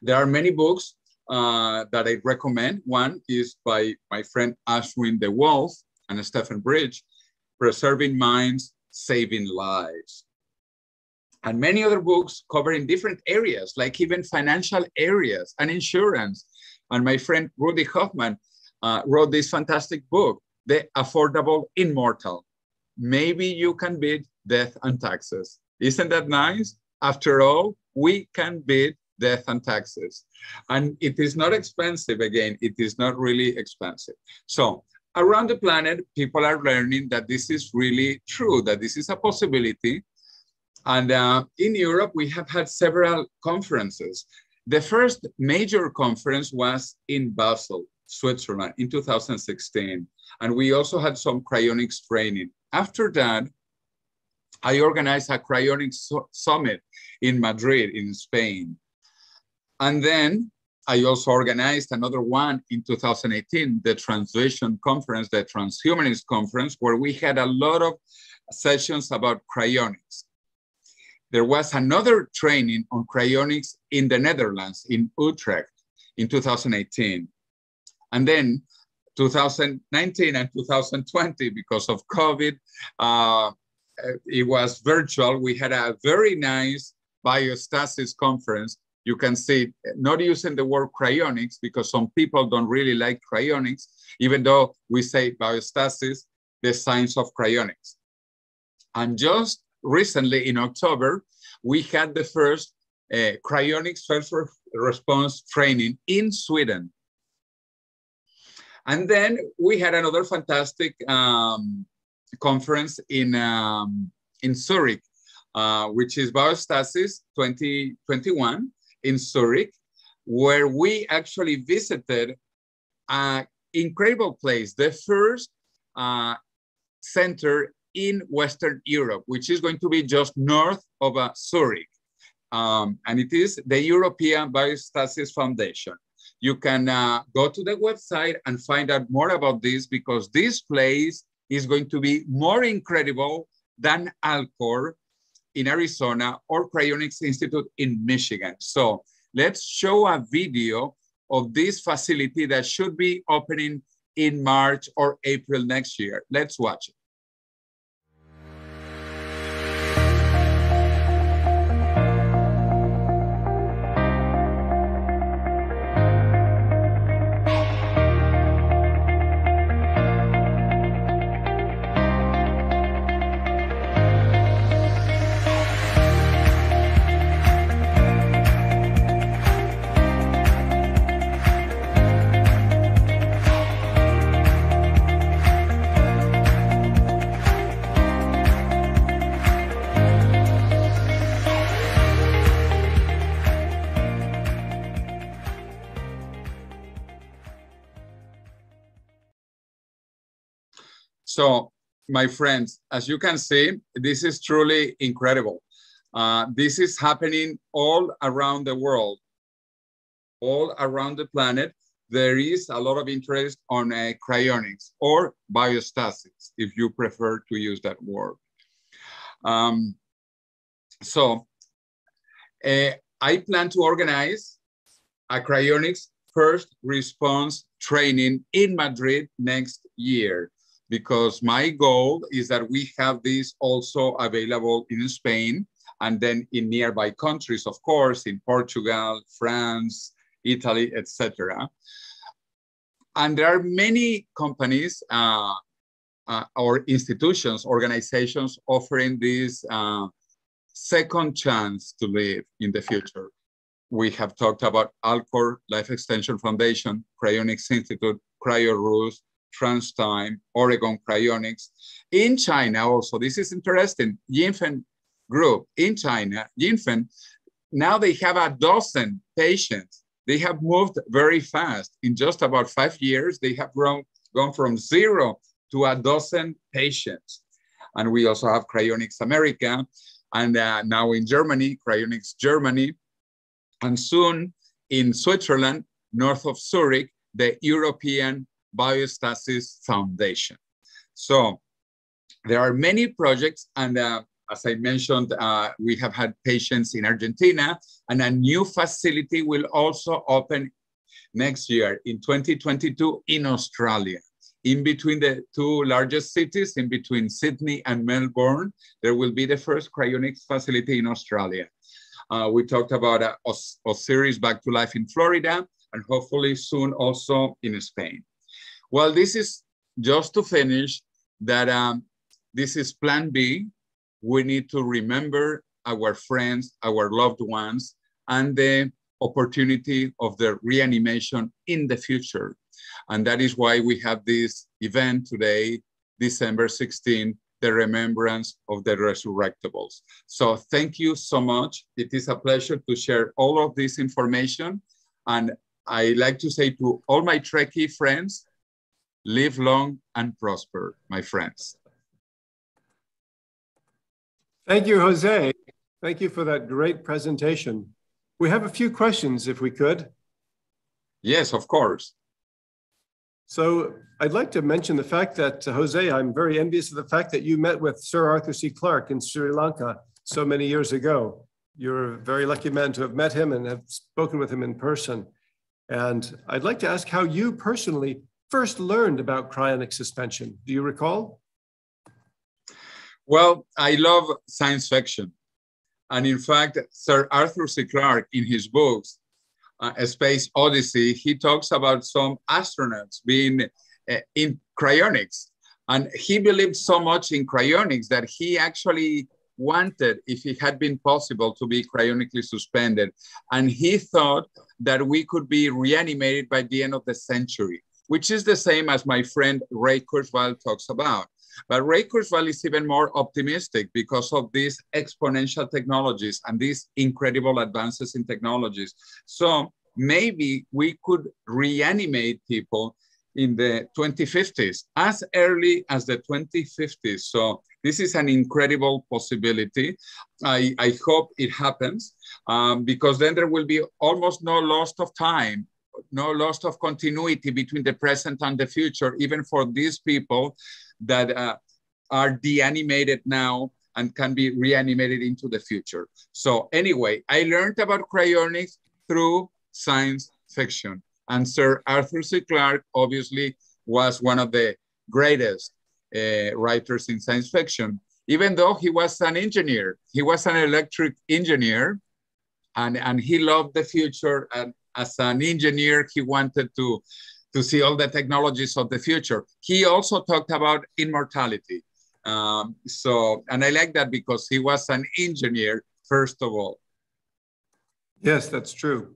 There are many books uh, that I recommend. One is by my friend Ashwin de Wolf and Stephen Bridge, Preserving Minds, Saving Lives. And many other books covering different areas, like even financial areas and insurance. And my friend Rudy Hoffman uh, wrote this fantastic book, The Affordable Immortal. Maybe you can beat death and taxes. Isn't that nice? After all, we can beat death and taxes. And it is not expensive. Again, it is not really expensive. So around the planet, people are learning that this is really true, that this is a possibility. And uh, in Europe, we have had several conferences. The first major conference was in Basel, Switzerland, in two thousand sixteen. And we also had some cryonics training. After that, I organized a cryonics summit in Madrid, in Spain. And then I also organized another one in two thousand eighteen, the TransVision conference, the Transhumanist conference, where we had a lot of sessions about cryonics. There was another training on cryonics in the Netherlands, in Utrecht, in two thousand eighteen. And then two thousand nineteen and two thousand twenty, because of COVID, uh, it was virtual. We had a very nice biostasis conference. You can see, not using the word cryonics, because some people don't really like cryonics, even though we say biostasis, the science of cryonics. And just recently in October, we had the first uh, cryonics first response training in Sweden. And then we had another fantastic um, conference in, um, in Zurich, uh, which is Biostasis twenty twenty-one. In Zurich, where we actually visited an incredible place, the first uh, center in Western Europe, which is going to be just north of uh, Zurich. Um, and it is the European Biostasis Foundation. You can uh, go to the website and find out more about this, because this place is going to be more incredible than Alcor in Arizona, or Cryonics Institute in Michigan. So let's show a video of this facility that should be opening in March or April next year. Let's watch it. So, my friends, as you can see, this is truly incredible. Uh, this is happening all around the world, all around the planet. There is a lot of interest on uh, cryonics, or biostasis, if you prefer to use that word. Um, So uh, I plan to organize a cryonics first response training in Madrid next year, because my goal is that we have this also available in Spain and then in nearby countries, of course, in Portugal, France, Italy, et cetera. And there are many companies uh, uh, or institutions, organizations offering this uh, second chance to live in the future. We have talked about Alcor, Life Extension Foundation, Cryonics Institute, CryoRus, TransTime, Oregon Cryonics. In China also, this is interesting, Yinfen group in China, Yinfen, now they have a dozen patients. They have moved very fast. In just about five years, they have grown, gone from zero to a dozen patients. And we also have Cryonics America, and uh, now in Germany, Cryonics Germany, and soon in Switzerland, north of Zurich, the European Biostasis Foundation. So there are many projects, and uh, as I mentioned, uh, we have had patients in Argentina, and a new facility will also open next year in twenty twenty-two in Australia. In between the two largest cities, in between Sydney and Melbourne, there will be the first cryonics facility in Australia. Uh, we talked about uh, Os- Osiris Back to Life in Florida, and hopefully soon also in Spain. Well, this is just to finish that um, this is plan B. We need to remember our friends, our loved ones, and the opportunity of the reanimation in the future. And that is why we have this event today, December sixteenth, the Remembrance of the Resurrectables. So thank you so much. It is a pleasure to share all of this information. And I like to say to all my Trekkie friends, live long and prosper, my friends. Thank you, Jose. Thank you for that great presentation. We have a few questions, if we could. Yes, of course. So I'd like to mention the fact that, uh, Jose, I'm very envious of the fact that you met with Sir Arthur C. Clarke in Sri Lanka so many years ago. You're a very lucky man to have met him and have spoken with him in person. And I'd like to ask how you personally first learned about cryonic suspension. Do you recall? Well, I love science fiction. And in fact, Sir Arthur C. Clarke, in his books, uh, A Space Odyssey, he talks about some astronauts being uh, in cryonics. And he believed so much in cryonics that he actually wanted, if it had been possible, to be cryonically suspended. And he thought that we could be reanimated by the end of the century, which is the same as my friend Ray Kurzweil talks about. But Ray Kurzweil is even more optimistic because of these exponential technologies and these incredible advances in technologies. So maybe we could reanimate people in the twenty fifties, as early as the twenty fifties. So this is an incredible possibility. I, I hope it happens, um, because then there will be almost no loss of time, no loss of continuity between the present and the future, even for these people that uh, are deanimated now and can be reanimated into the future. So anyway, I learned about cryonics through science fiction. And Sir Arthur C. Clarke obviously was one of the greatest uh, writers in science fiction, even though he was an engineer. He was an electric engineer, and, and he loved the future. And as an engineer, he wanted to to see all the technologies of the future. He also talked about immortality. Um, so, and I like that because he was an engineer, first of all. Yes, that's true.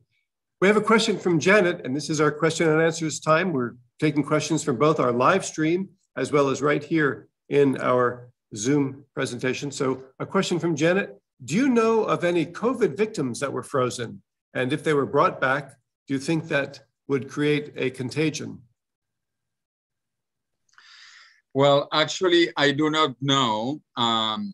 We have a question from Janet, and this is our question and answers time. We're taking questions from both our live stream as well as right here in our Zoom presentation. So a question from Janet: do you know of any COVID victims that were frozen? And if they were brought back, do you think that would create a contagion? Well, actually, I do not know. Um,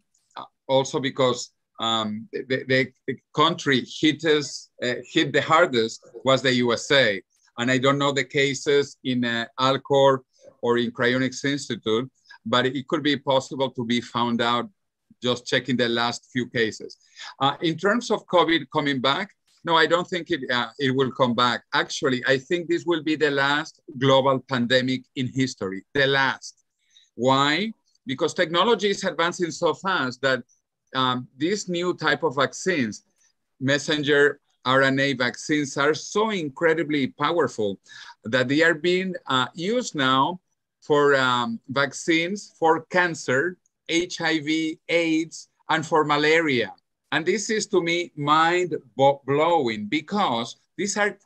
also because um, the, the, the country hit, us, uh, hit the hardest was the U S A. And I don't know the cases in uh, Alcor or in Cryonics Institute, but it could be possible to be found out just checking the last few cases. Uh, in terms of COVID coming back, no, I don't think it, uh, it will come back. Actually, I think this will be the last global pandemic in history, the last. Why? Because technology is advancing so fast that um, these new type of vaccines, messenger R N A vaccines, are so incredibly powerful that they are being uh, used now for um, vaccines for cancer, H I V, AIDS, and for malaria. And this is, to me, mind-blowing, because these are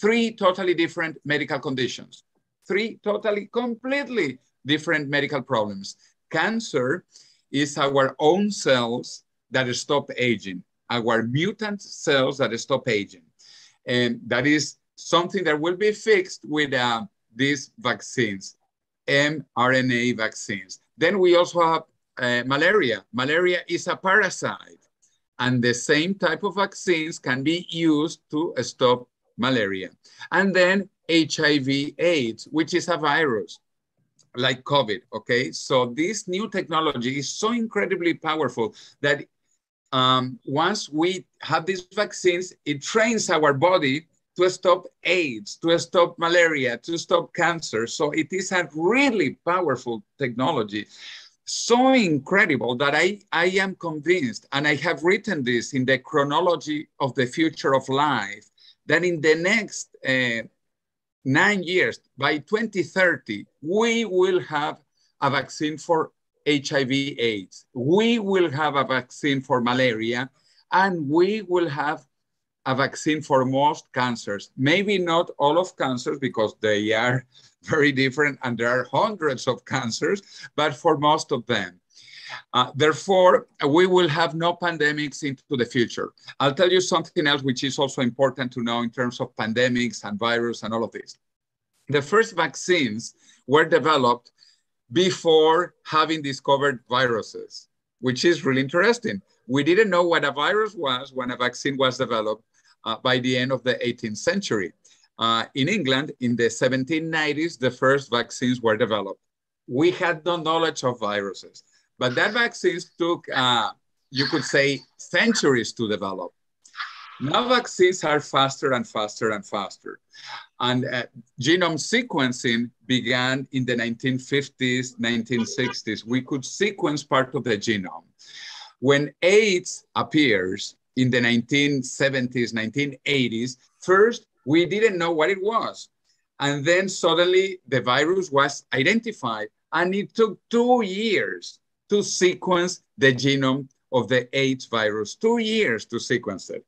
three totally different medical conditions, three totally, completely different medical problems. Cancer is our own cells that stop aging, our mutant cells that stop aging. And that is something that will be fixed with uh, these vaccines, mRNA vaccines. Then we also have uh, malaria. Malaria is a parasite. And the same type of vaccines can be used to stop malaria. And then H I V AIDS, which is a virus, like COVID, okay? So this new technology is so incredibly powerful that um, once we have these vaccines, it trains our body to stop AIDS, to stop malaria, to stop cancer. So it is a really powerful technology. So incredible that I, I am convinced, and I have written this in the chronology of the future of life, that in the next uh, nine years, by twenty thirty, we will have a vaccine for H I V AIDS. We will have a vaccine for malaria, and we will have a vaccine for most cancers. Maybe not all of cancers, because they are very different and there are hundreds of cancers, but for most of them. Uh, therefore, we will have no pandemics into the future. I'll tell you something else which is also important to know in terms of pandemics and virus and all of this. The first vaccines were developed before having discovered viruses, which is really interesting. We didn't know what a virus was when a vaccine was developed uh, by the end of the eighteenth century. Uh, in England, in the seventeen nineties, the first vaccines were developed. We had no knowledge of viruses, but that vaccines took, uh, you could say, centuries to develop. Now vaccines are faster and faster and faster. And uh, genome sequencing began in the nineteen fifties, nineteen sixties. We could sequence part of the genome. When AIDS appears in the nineteen seventies, nineteen eighties, first, we didn't know what it was. And then suddenly the virus was identified, and it took two years to sequence the genome of the AIDS virus, two years to sequence it.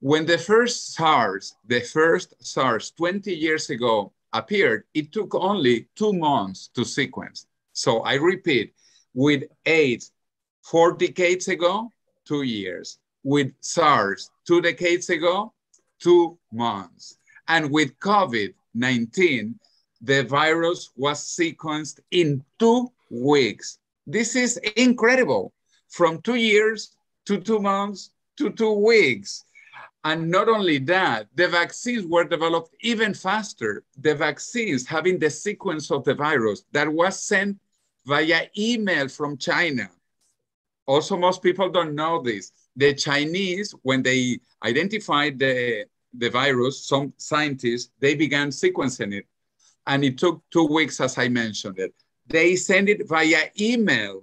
When the first SARS, the first SARS twenty years ago appeared, it took only two months to sequence. So I repeat, with AIDS four decades ago, two years. With SARS two decades ago, two months. And with COVID nineteen, the virus was sequenced in two weeks. This is incredible. From two years to two months to two weeks. And not only that, the vaccines were developed even faster. The vaccines having the sequence of the virus that was sent via email from China. Also, most people don't know this. The Chinese, when they identified the, the virus, some scientists, they began sequencing it. And it took two weeks, as I mentioned it. They sent it via email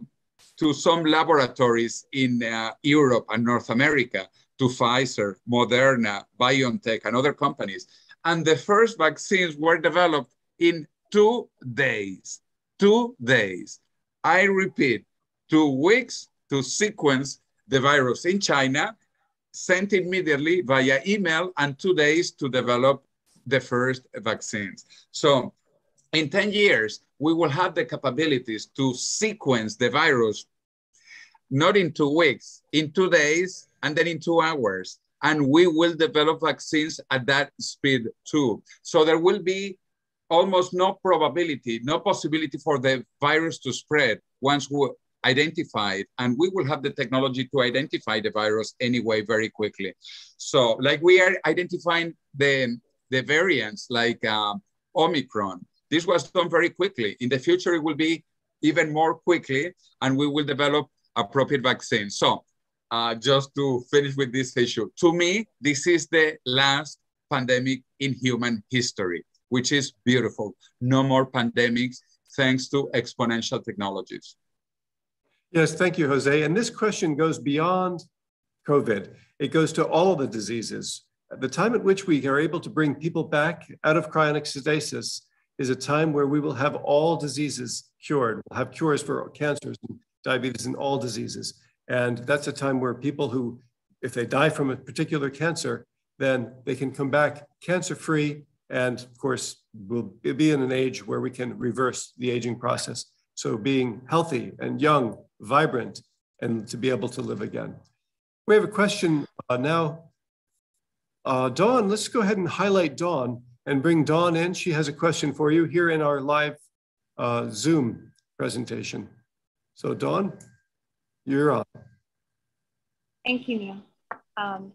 to some laboratories in uh, Europe and North America, to Pfizer, Moderna, BioNTech, and other companies. And the first vaccines were developed in two days, two days. I repeat, two weeks to sequence the virus in China, sent immediately via email, and two days to develop the first vaccines. So in ten years, we will have the capabilities to sequence the virus, not in two weeks, in two days, and then in two hours. And we will develop vaccines at that speed too. So there will be almost no probability, no possibility for the virus to spread once we identified, and we will have the technology to identify the virus anyway very quickly. So like we are identifying the, the variants like um, Omicron. This was done very quickly. In the future, it will be even more quickly, and we will develop appropriate vaccine. So uh, just to finish with this issue, to me, this is the last pandemic in human history, which is beautiful. No more pandemics, thanks to exponential technologies. Yes, thank you, Jose. And this question goes beyond COVID. It goes to all of the diseases. The time at which we are able to bring people back out of cryonic stasis is a time where we will have all diseases cured. We'll have cures for cancers and diabetes and all diseases. And that's a time where people who, if they die from a particular cancer, then they can come back cancer-free. And of course, we'll be in an age where we can reverse the aging process. So being healthy and young, vibrant, and to be able to live again. We have a question uh, now. Uh, Dawn, let's go ahead and highlight Dawn and bring Dawn in. She has a question for you here in our live uh, Zoom presentation. So Dawn, you're on. Thank you, Neil. Um,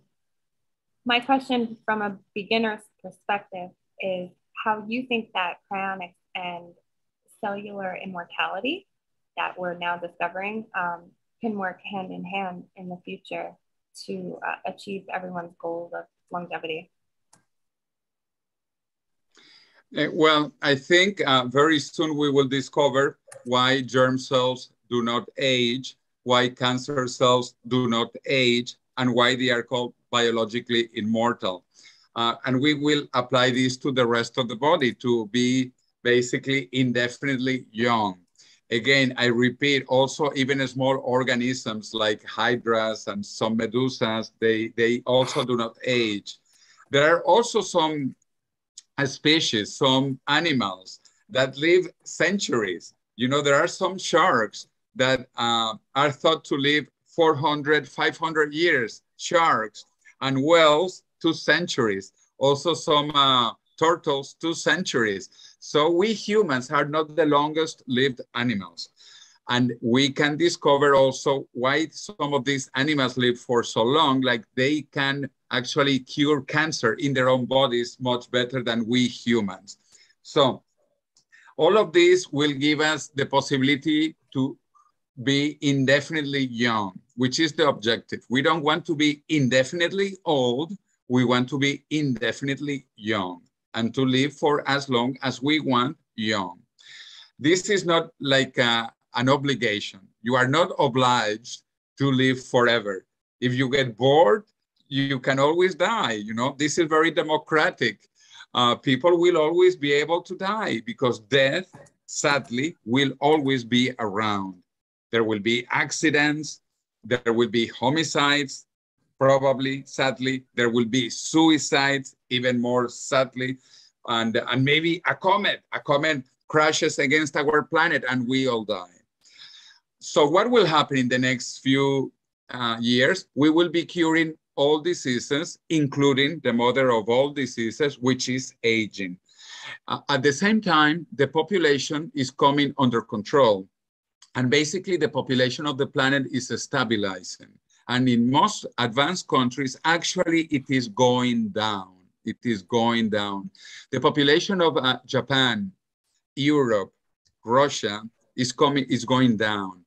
my question from a beginner's perspective is how you think that cryonics and cellular immortality that we're now discovering um, can work hand in hand in the future to uh, achieve everyone's goals of longevity. Well, I think uh, very soon we will discover why germ cells do not age, why cancer cells do not age, and why they are called biologically immortal. Uh, and we will apply this to the rest of the body to be basically indefinitely young. Again, I repeat, also even small organisms like hydras and some medusas, they, they also do not age. There are also some species, some animals that live centuries. You know, there are some sharks that uh, are thought to live four hundred, five hundred years, sharks, and whales, two centuries. Also some uh, turtles, two centuries. So we humans are not the longest lived animals. And we can discover also why some of these animals live for so long, like they can actually cure cancer in their own bodies much better than we humans. So all of this will give us the possibility to be indefinitely young, which is the objective. We don't want to be indefinitely old. We want to be indefinitely young and to live for as long as we want young. This is not like a, an obligation. You are not obliged to live forever. If you get bored, you can always die, you know? This is very democratic. Uh, people will always be able to die because death, sadly, will always be around. There will be accidents, there will be homicides, probably, sadly. There will be suicides, even more sadly. And, and maybe a comet, a comet crashes against our planet and we all die. So what will happen in the next few uh, years? We will be curing all diseases, including the mother of all diseases, which is aging. Uh, at the same time, the population is coming under control. And basically, the population of the planet is stabilizing. And in most advanced countries, actually, it is going down. It is going down. The population of uh, Japan, Europe, Russia is, coming, is going down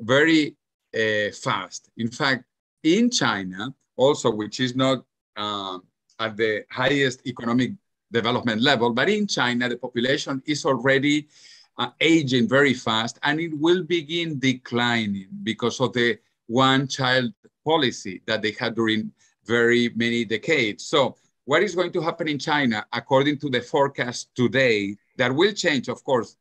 very uh, fast. In fact, in China, also, which is not uh, at the highest economic development level, but in China, the population is already uh, aging very fast, and it will begin declining because of the one-child policy that they had during very many decades. So what is going to happen in China, according to the forecast today, that will change, of course.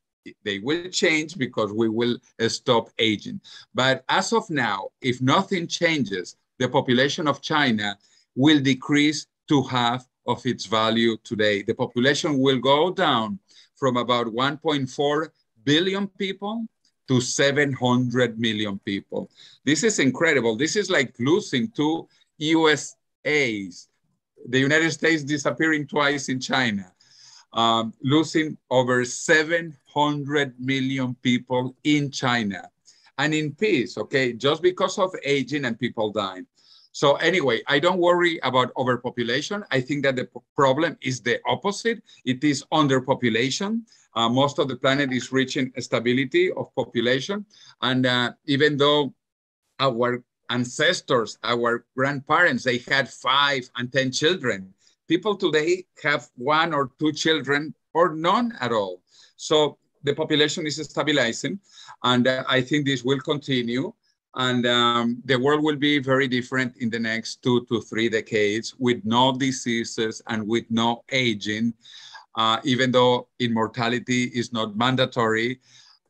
They will change because we will uh, stop aging. But as of now, if nothing changes, the population of China will decrease to half of its value today. The population will go down from about one point four billion people to seven hundred million people. This is incredible. This is like losing two U S As. The United States disappearing twice in China, um, losing over seven hundred million people in China. And in peace, okay, just because of aging and people dying. So anyway, I don't worry about overpopulation. I think that the problem is the opposite. It is underpopulation. Uh, most of the planet is reaching stability of population. And uh, even though our ancestors, our grandparents, they had five and ten children. People today have one or two children or none at all. So the population is stabilizing, and uh, I think this will continue. And um, the world will be very different in the next two to three decades, with no diseases and with no aging, uh, even though immortality is not mandatory,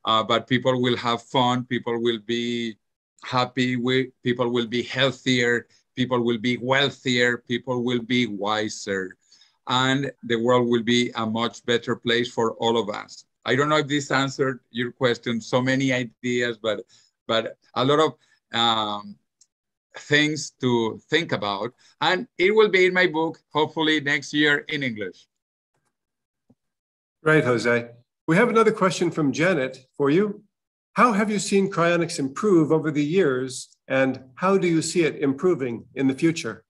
uh, but people will have fun, people will be happy, we, people will be healthier, people will be wealthier, people will be wiser, and the world will be a much better place for all of us. I don't know if this answered your question, so many ideas, but but a lot of um, things to think about. And it will be in my book, hopefully next year in English. Great, Jose. We have another question from Janet for you. How have you seen cryonics improve over the years, and how do you see it improving in the future?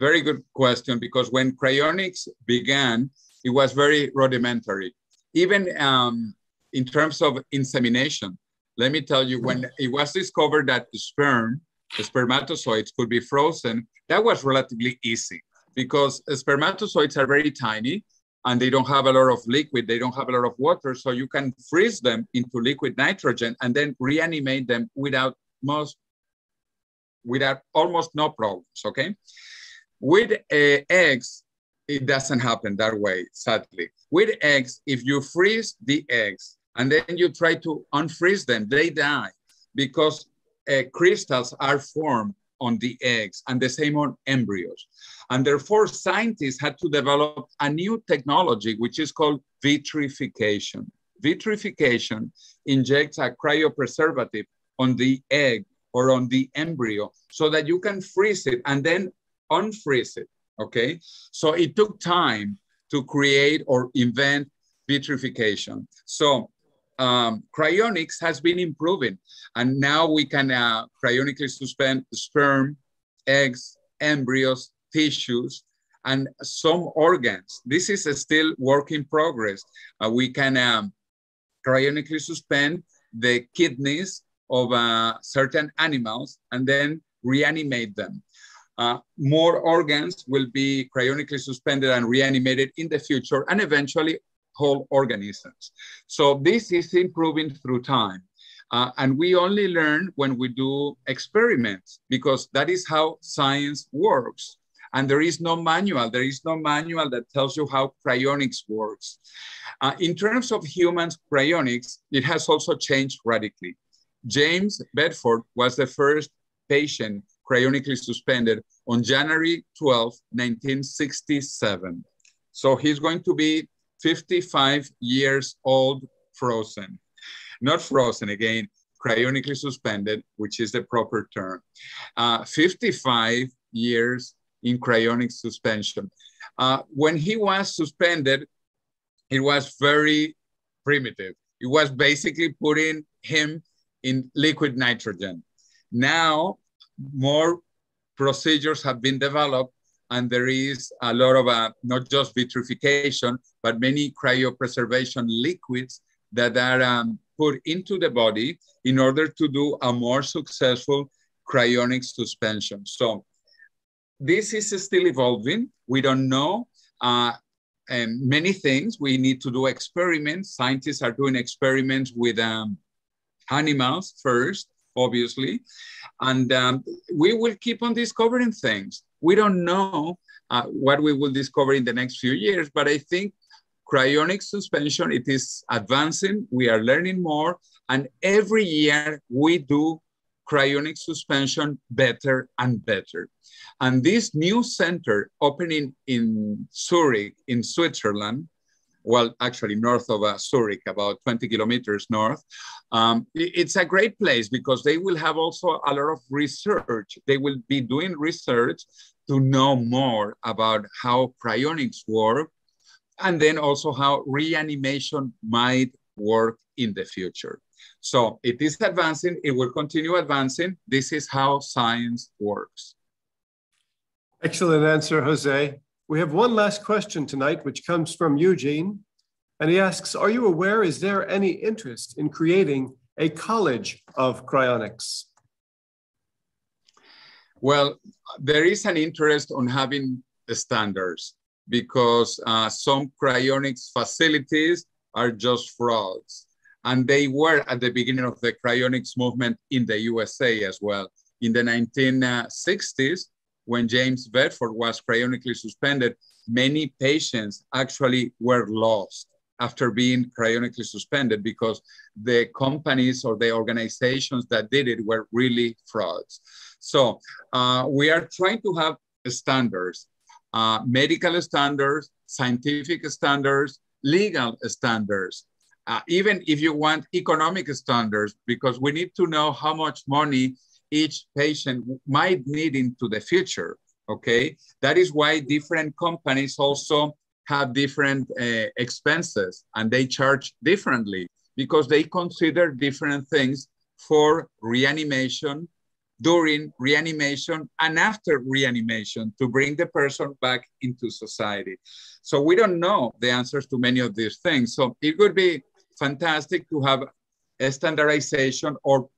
Very good question, because when cryonics began, it was very rudimentary. Even um, in terms of insemination, let me tell you, when it was discovered that the sperm, the spermatozoids could be frozen, that was relatively easy because spermatozoids are very tiny and they don't have a lot of liquid, they don't have a lot of water, so you can freeze them into liquid nitrogen and then reanimate them without most, without almost no problems, okay? With uh, eggs, it doesn't happen that way, sadly. With eggs, if you freeze the eggs and then you try to unfreeze them, they die because uh, crystals are formed on the eggs, and the same on embryos. And therefore, scientists had to develop a new technology, which is called vitrification. Vitrification injects a cryopreservative on the egg or on the embryo so that you can freeze it and then unfreeze it, okay? So it took time to create or invent vitrification. So um, cryonics has been improving, and now we can uh, cryonically suspend sperm, eggs, embryos, tissues, and some organs. This is a still work in progress. Uh, we can um, cryonically suspend the kidneys of uh, certain animals and then reanimate them. Uh, more organs will be cryonically suspended and reanimated in the future, and eventually whole organisms. So this is improving through time. Uh, and we only learn when we do experiments, because that is how science works. And there is no manual. There is no manual that tells you how cryonics works. Uh, in terms of humans, cryonics, it has also changed radically. James Bedford was the first patient cryonically suspended on January twelfth, nineteen sixty-seven. So he's going to be fifty-five years old, frozen. Not frozen again, cryonically suspended, which is the proper term. Uh, fifty-five years in cryonic suspension. Uh, when he was suspended, it was very primitive. It was basically putting him in liquid nitrogen. Now, more procedures have been developed, and there is a lot of uh, not just vitrification, but many cryopreservation liquids that are um, put into the body in order to do a more successful cryonic suspension. So this is still evolving. We don't know uh, and many things. We need to do experiments. Scientists are doing experiments with um, animals first, obviously. And um, we will keep on discovering things. We don't know uh, what we will discover in the next few years, but I think cryonic suspension, it is advancing. We are learning more. And every year we do cryonic suspension better and better. And this new center opening in Zurich, in Switzerland, well, actually north of uh, Zurich, about twenty kilometers north. Um, it's a great place because they will have also a lot of research. They will be doing research to know more about how cryonics work, and then also how reanimation might work in the future. So it is advancing, it will continue advancing. This is how science works. Excellent answer, Jose. We have one last question tonight, which comes from Eugene, and he asks, are you aware, is there any interest in creating a college of cryonics? Well, there is an interest on having standards because uh, some cryonics facilities are just frauds. And they were at the beginning of the cryonics movement in the U S A as well. In the nineteen sixties, when James Bedford was cryonically suspended, many patients actually were lost after being cryonically suspended because the companies or the organizations that did it were really frauds. So uh, we are trying to have standards, uh, medical standards, scientific standards, legal standards, uh, even if you want economic standards, because we need to know how much money each patient might need into the future, okay? That is why different companies also have different uh, expenses and they charge differently because they consider different things for reanimation, during reanimation, and after reanimation to bring the person back into society. So we don't know the answers to many of these things. So it would be fantastic to have a standardization or,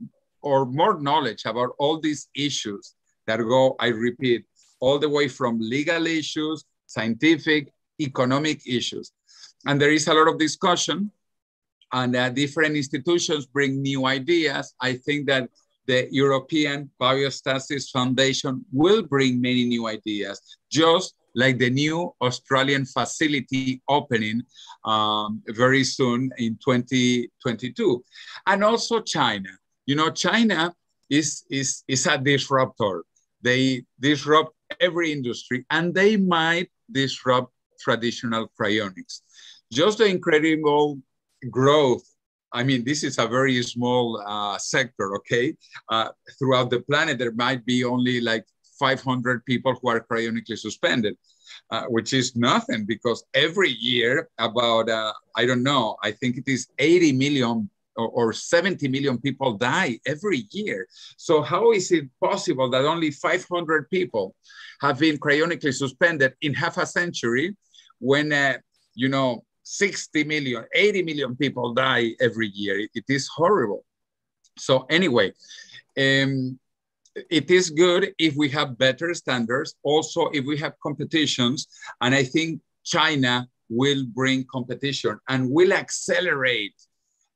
or more knowledge about all these issues that go, I repeat, all the way from legal issues, scientific, economic issues. And there is a lot of discussion and uh, different institutions bring new ideas. I think that the European Biostasis Foundation will bring many new ideas, just like the new Australian facility opening um, very soon in twenty twenty-two. And also China. You know, China is, is, is a disruptor. They disrupt every industry and they might disrupt traditional cryonics. Just the incredible growth. I mean, this is a very small uh, sector, okay? Uh, throughout the planet, there might be only like five hundred people who are cryonically suspended, uh, which is nothing because every year about, uh, I don't know, I think it is eighty million or, or seventy million people die every year. So how is it possible that only five hundred people have been cryonically suspended in half a century when, uh, you know, sixty million, eighty million people die every year? It is horrible. So anyway, um, it is good if we have better standards. Also, if we have competitions, and I think China will bring competition and will accelerate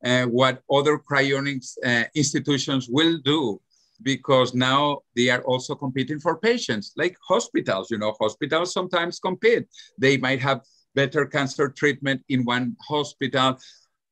uh, what other cryonics uh, institutions will do, because now they are also competing for patients, like hospitals. You know, hospitals sometimes compete. They might have better cancer treatment in one hospital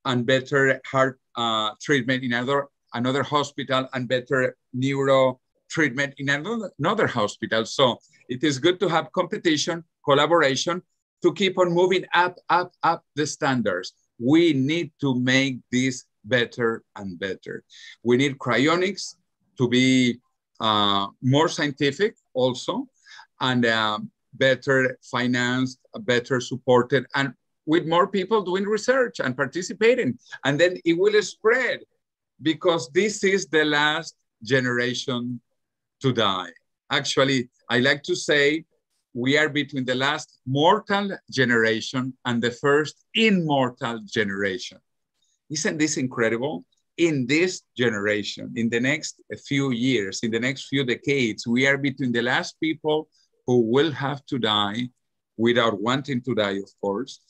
and better heart uh, treatment in another, another hospital and better neuro treatment in another, another hospital. So it is good to have competition, collaboration, to keep on moving up, up, up the standards. We need to make this better and better. We need cryonics to be uh, more scientific also, and um, better financed, better supported, and with more people doing research and participating. And then it will spread, because this is the last generation to die. Actually, I like to say we are between the last mortal generation and the first immortal generation. Isn't this incredible? In this generation, in the next few years, in the next few decades, we are between the last people who will have to die without wanting to die, of course,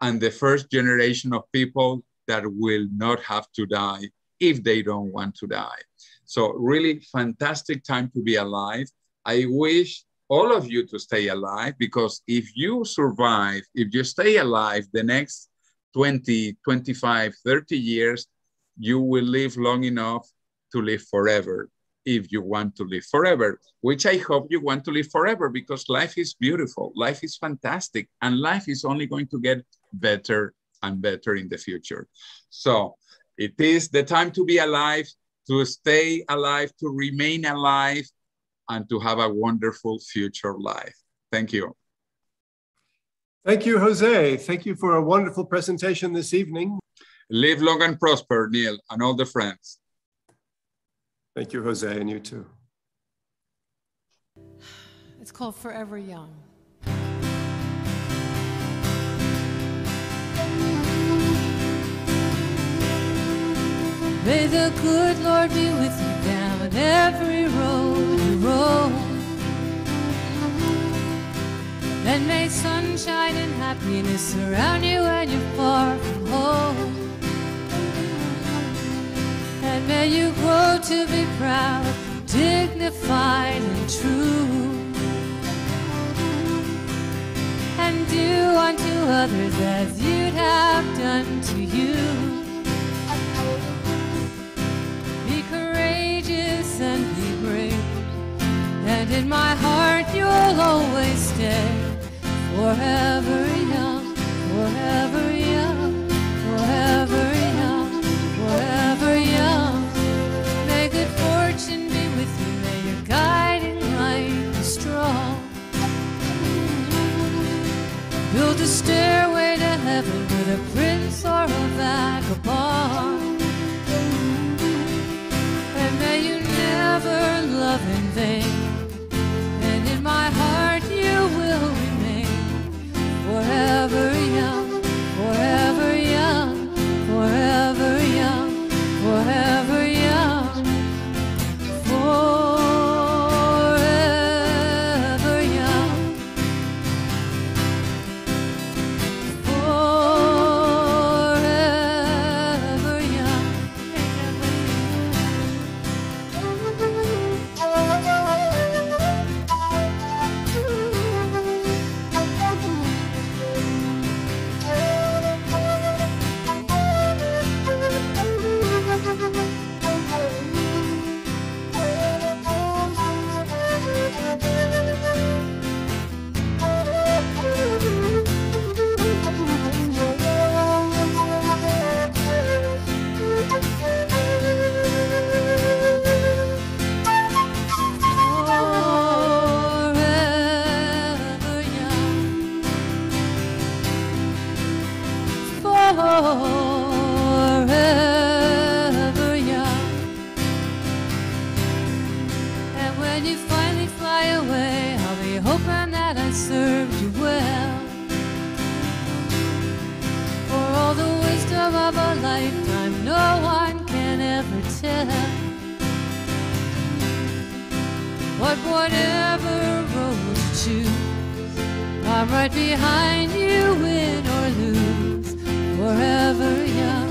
and the first generation of people that will not have to die if they don't want to die. So really fantastic time to be alive. I wish all of you to stay alive, because if you survive, if you stay alive the next twenty, twenty-five, thirty years, you will live long enough to live forever. If you want to live forever, which I hope you want to live forever, because life is beautiful, life is fantastic, and life is only going to get better and better in the future. So it is the time to be alive, to stay alive, to remain alive, and to have a wonderful future life. Thank you. Thank you, Jose. Thank you for a wonderful presentation this evening. Live long and prosper, Neil, and all the friends. Thank you, Jose, and you too. It's called Forever Young. May the good Lord be with you down every road you roam. And may sunshine and happiness surround you when you're far from home. And may you grow to be proud, dignified and true. And do unto others as you'd have done to you. Be courageous and be brave, and in my heart you'll always stay. Forever young, forever young, forever young, forever young. May good fortune be with you, may your guiding light be strong. Build a stairway to heaven with a prince or a vagabond. And may you never love in vain, and in my heart you will remain. Forever young, forever young, forever young, forever young, forever young. I'm right behind you, win or lose, forever young.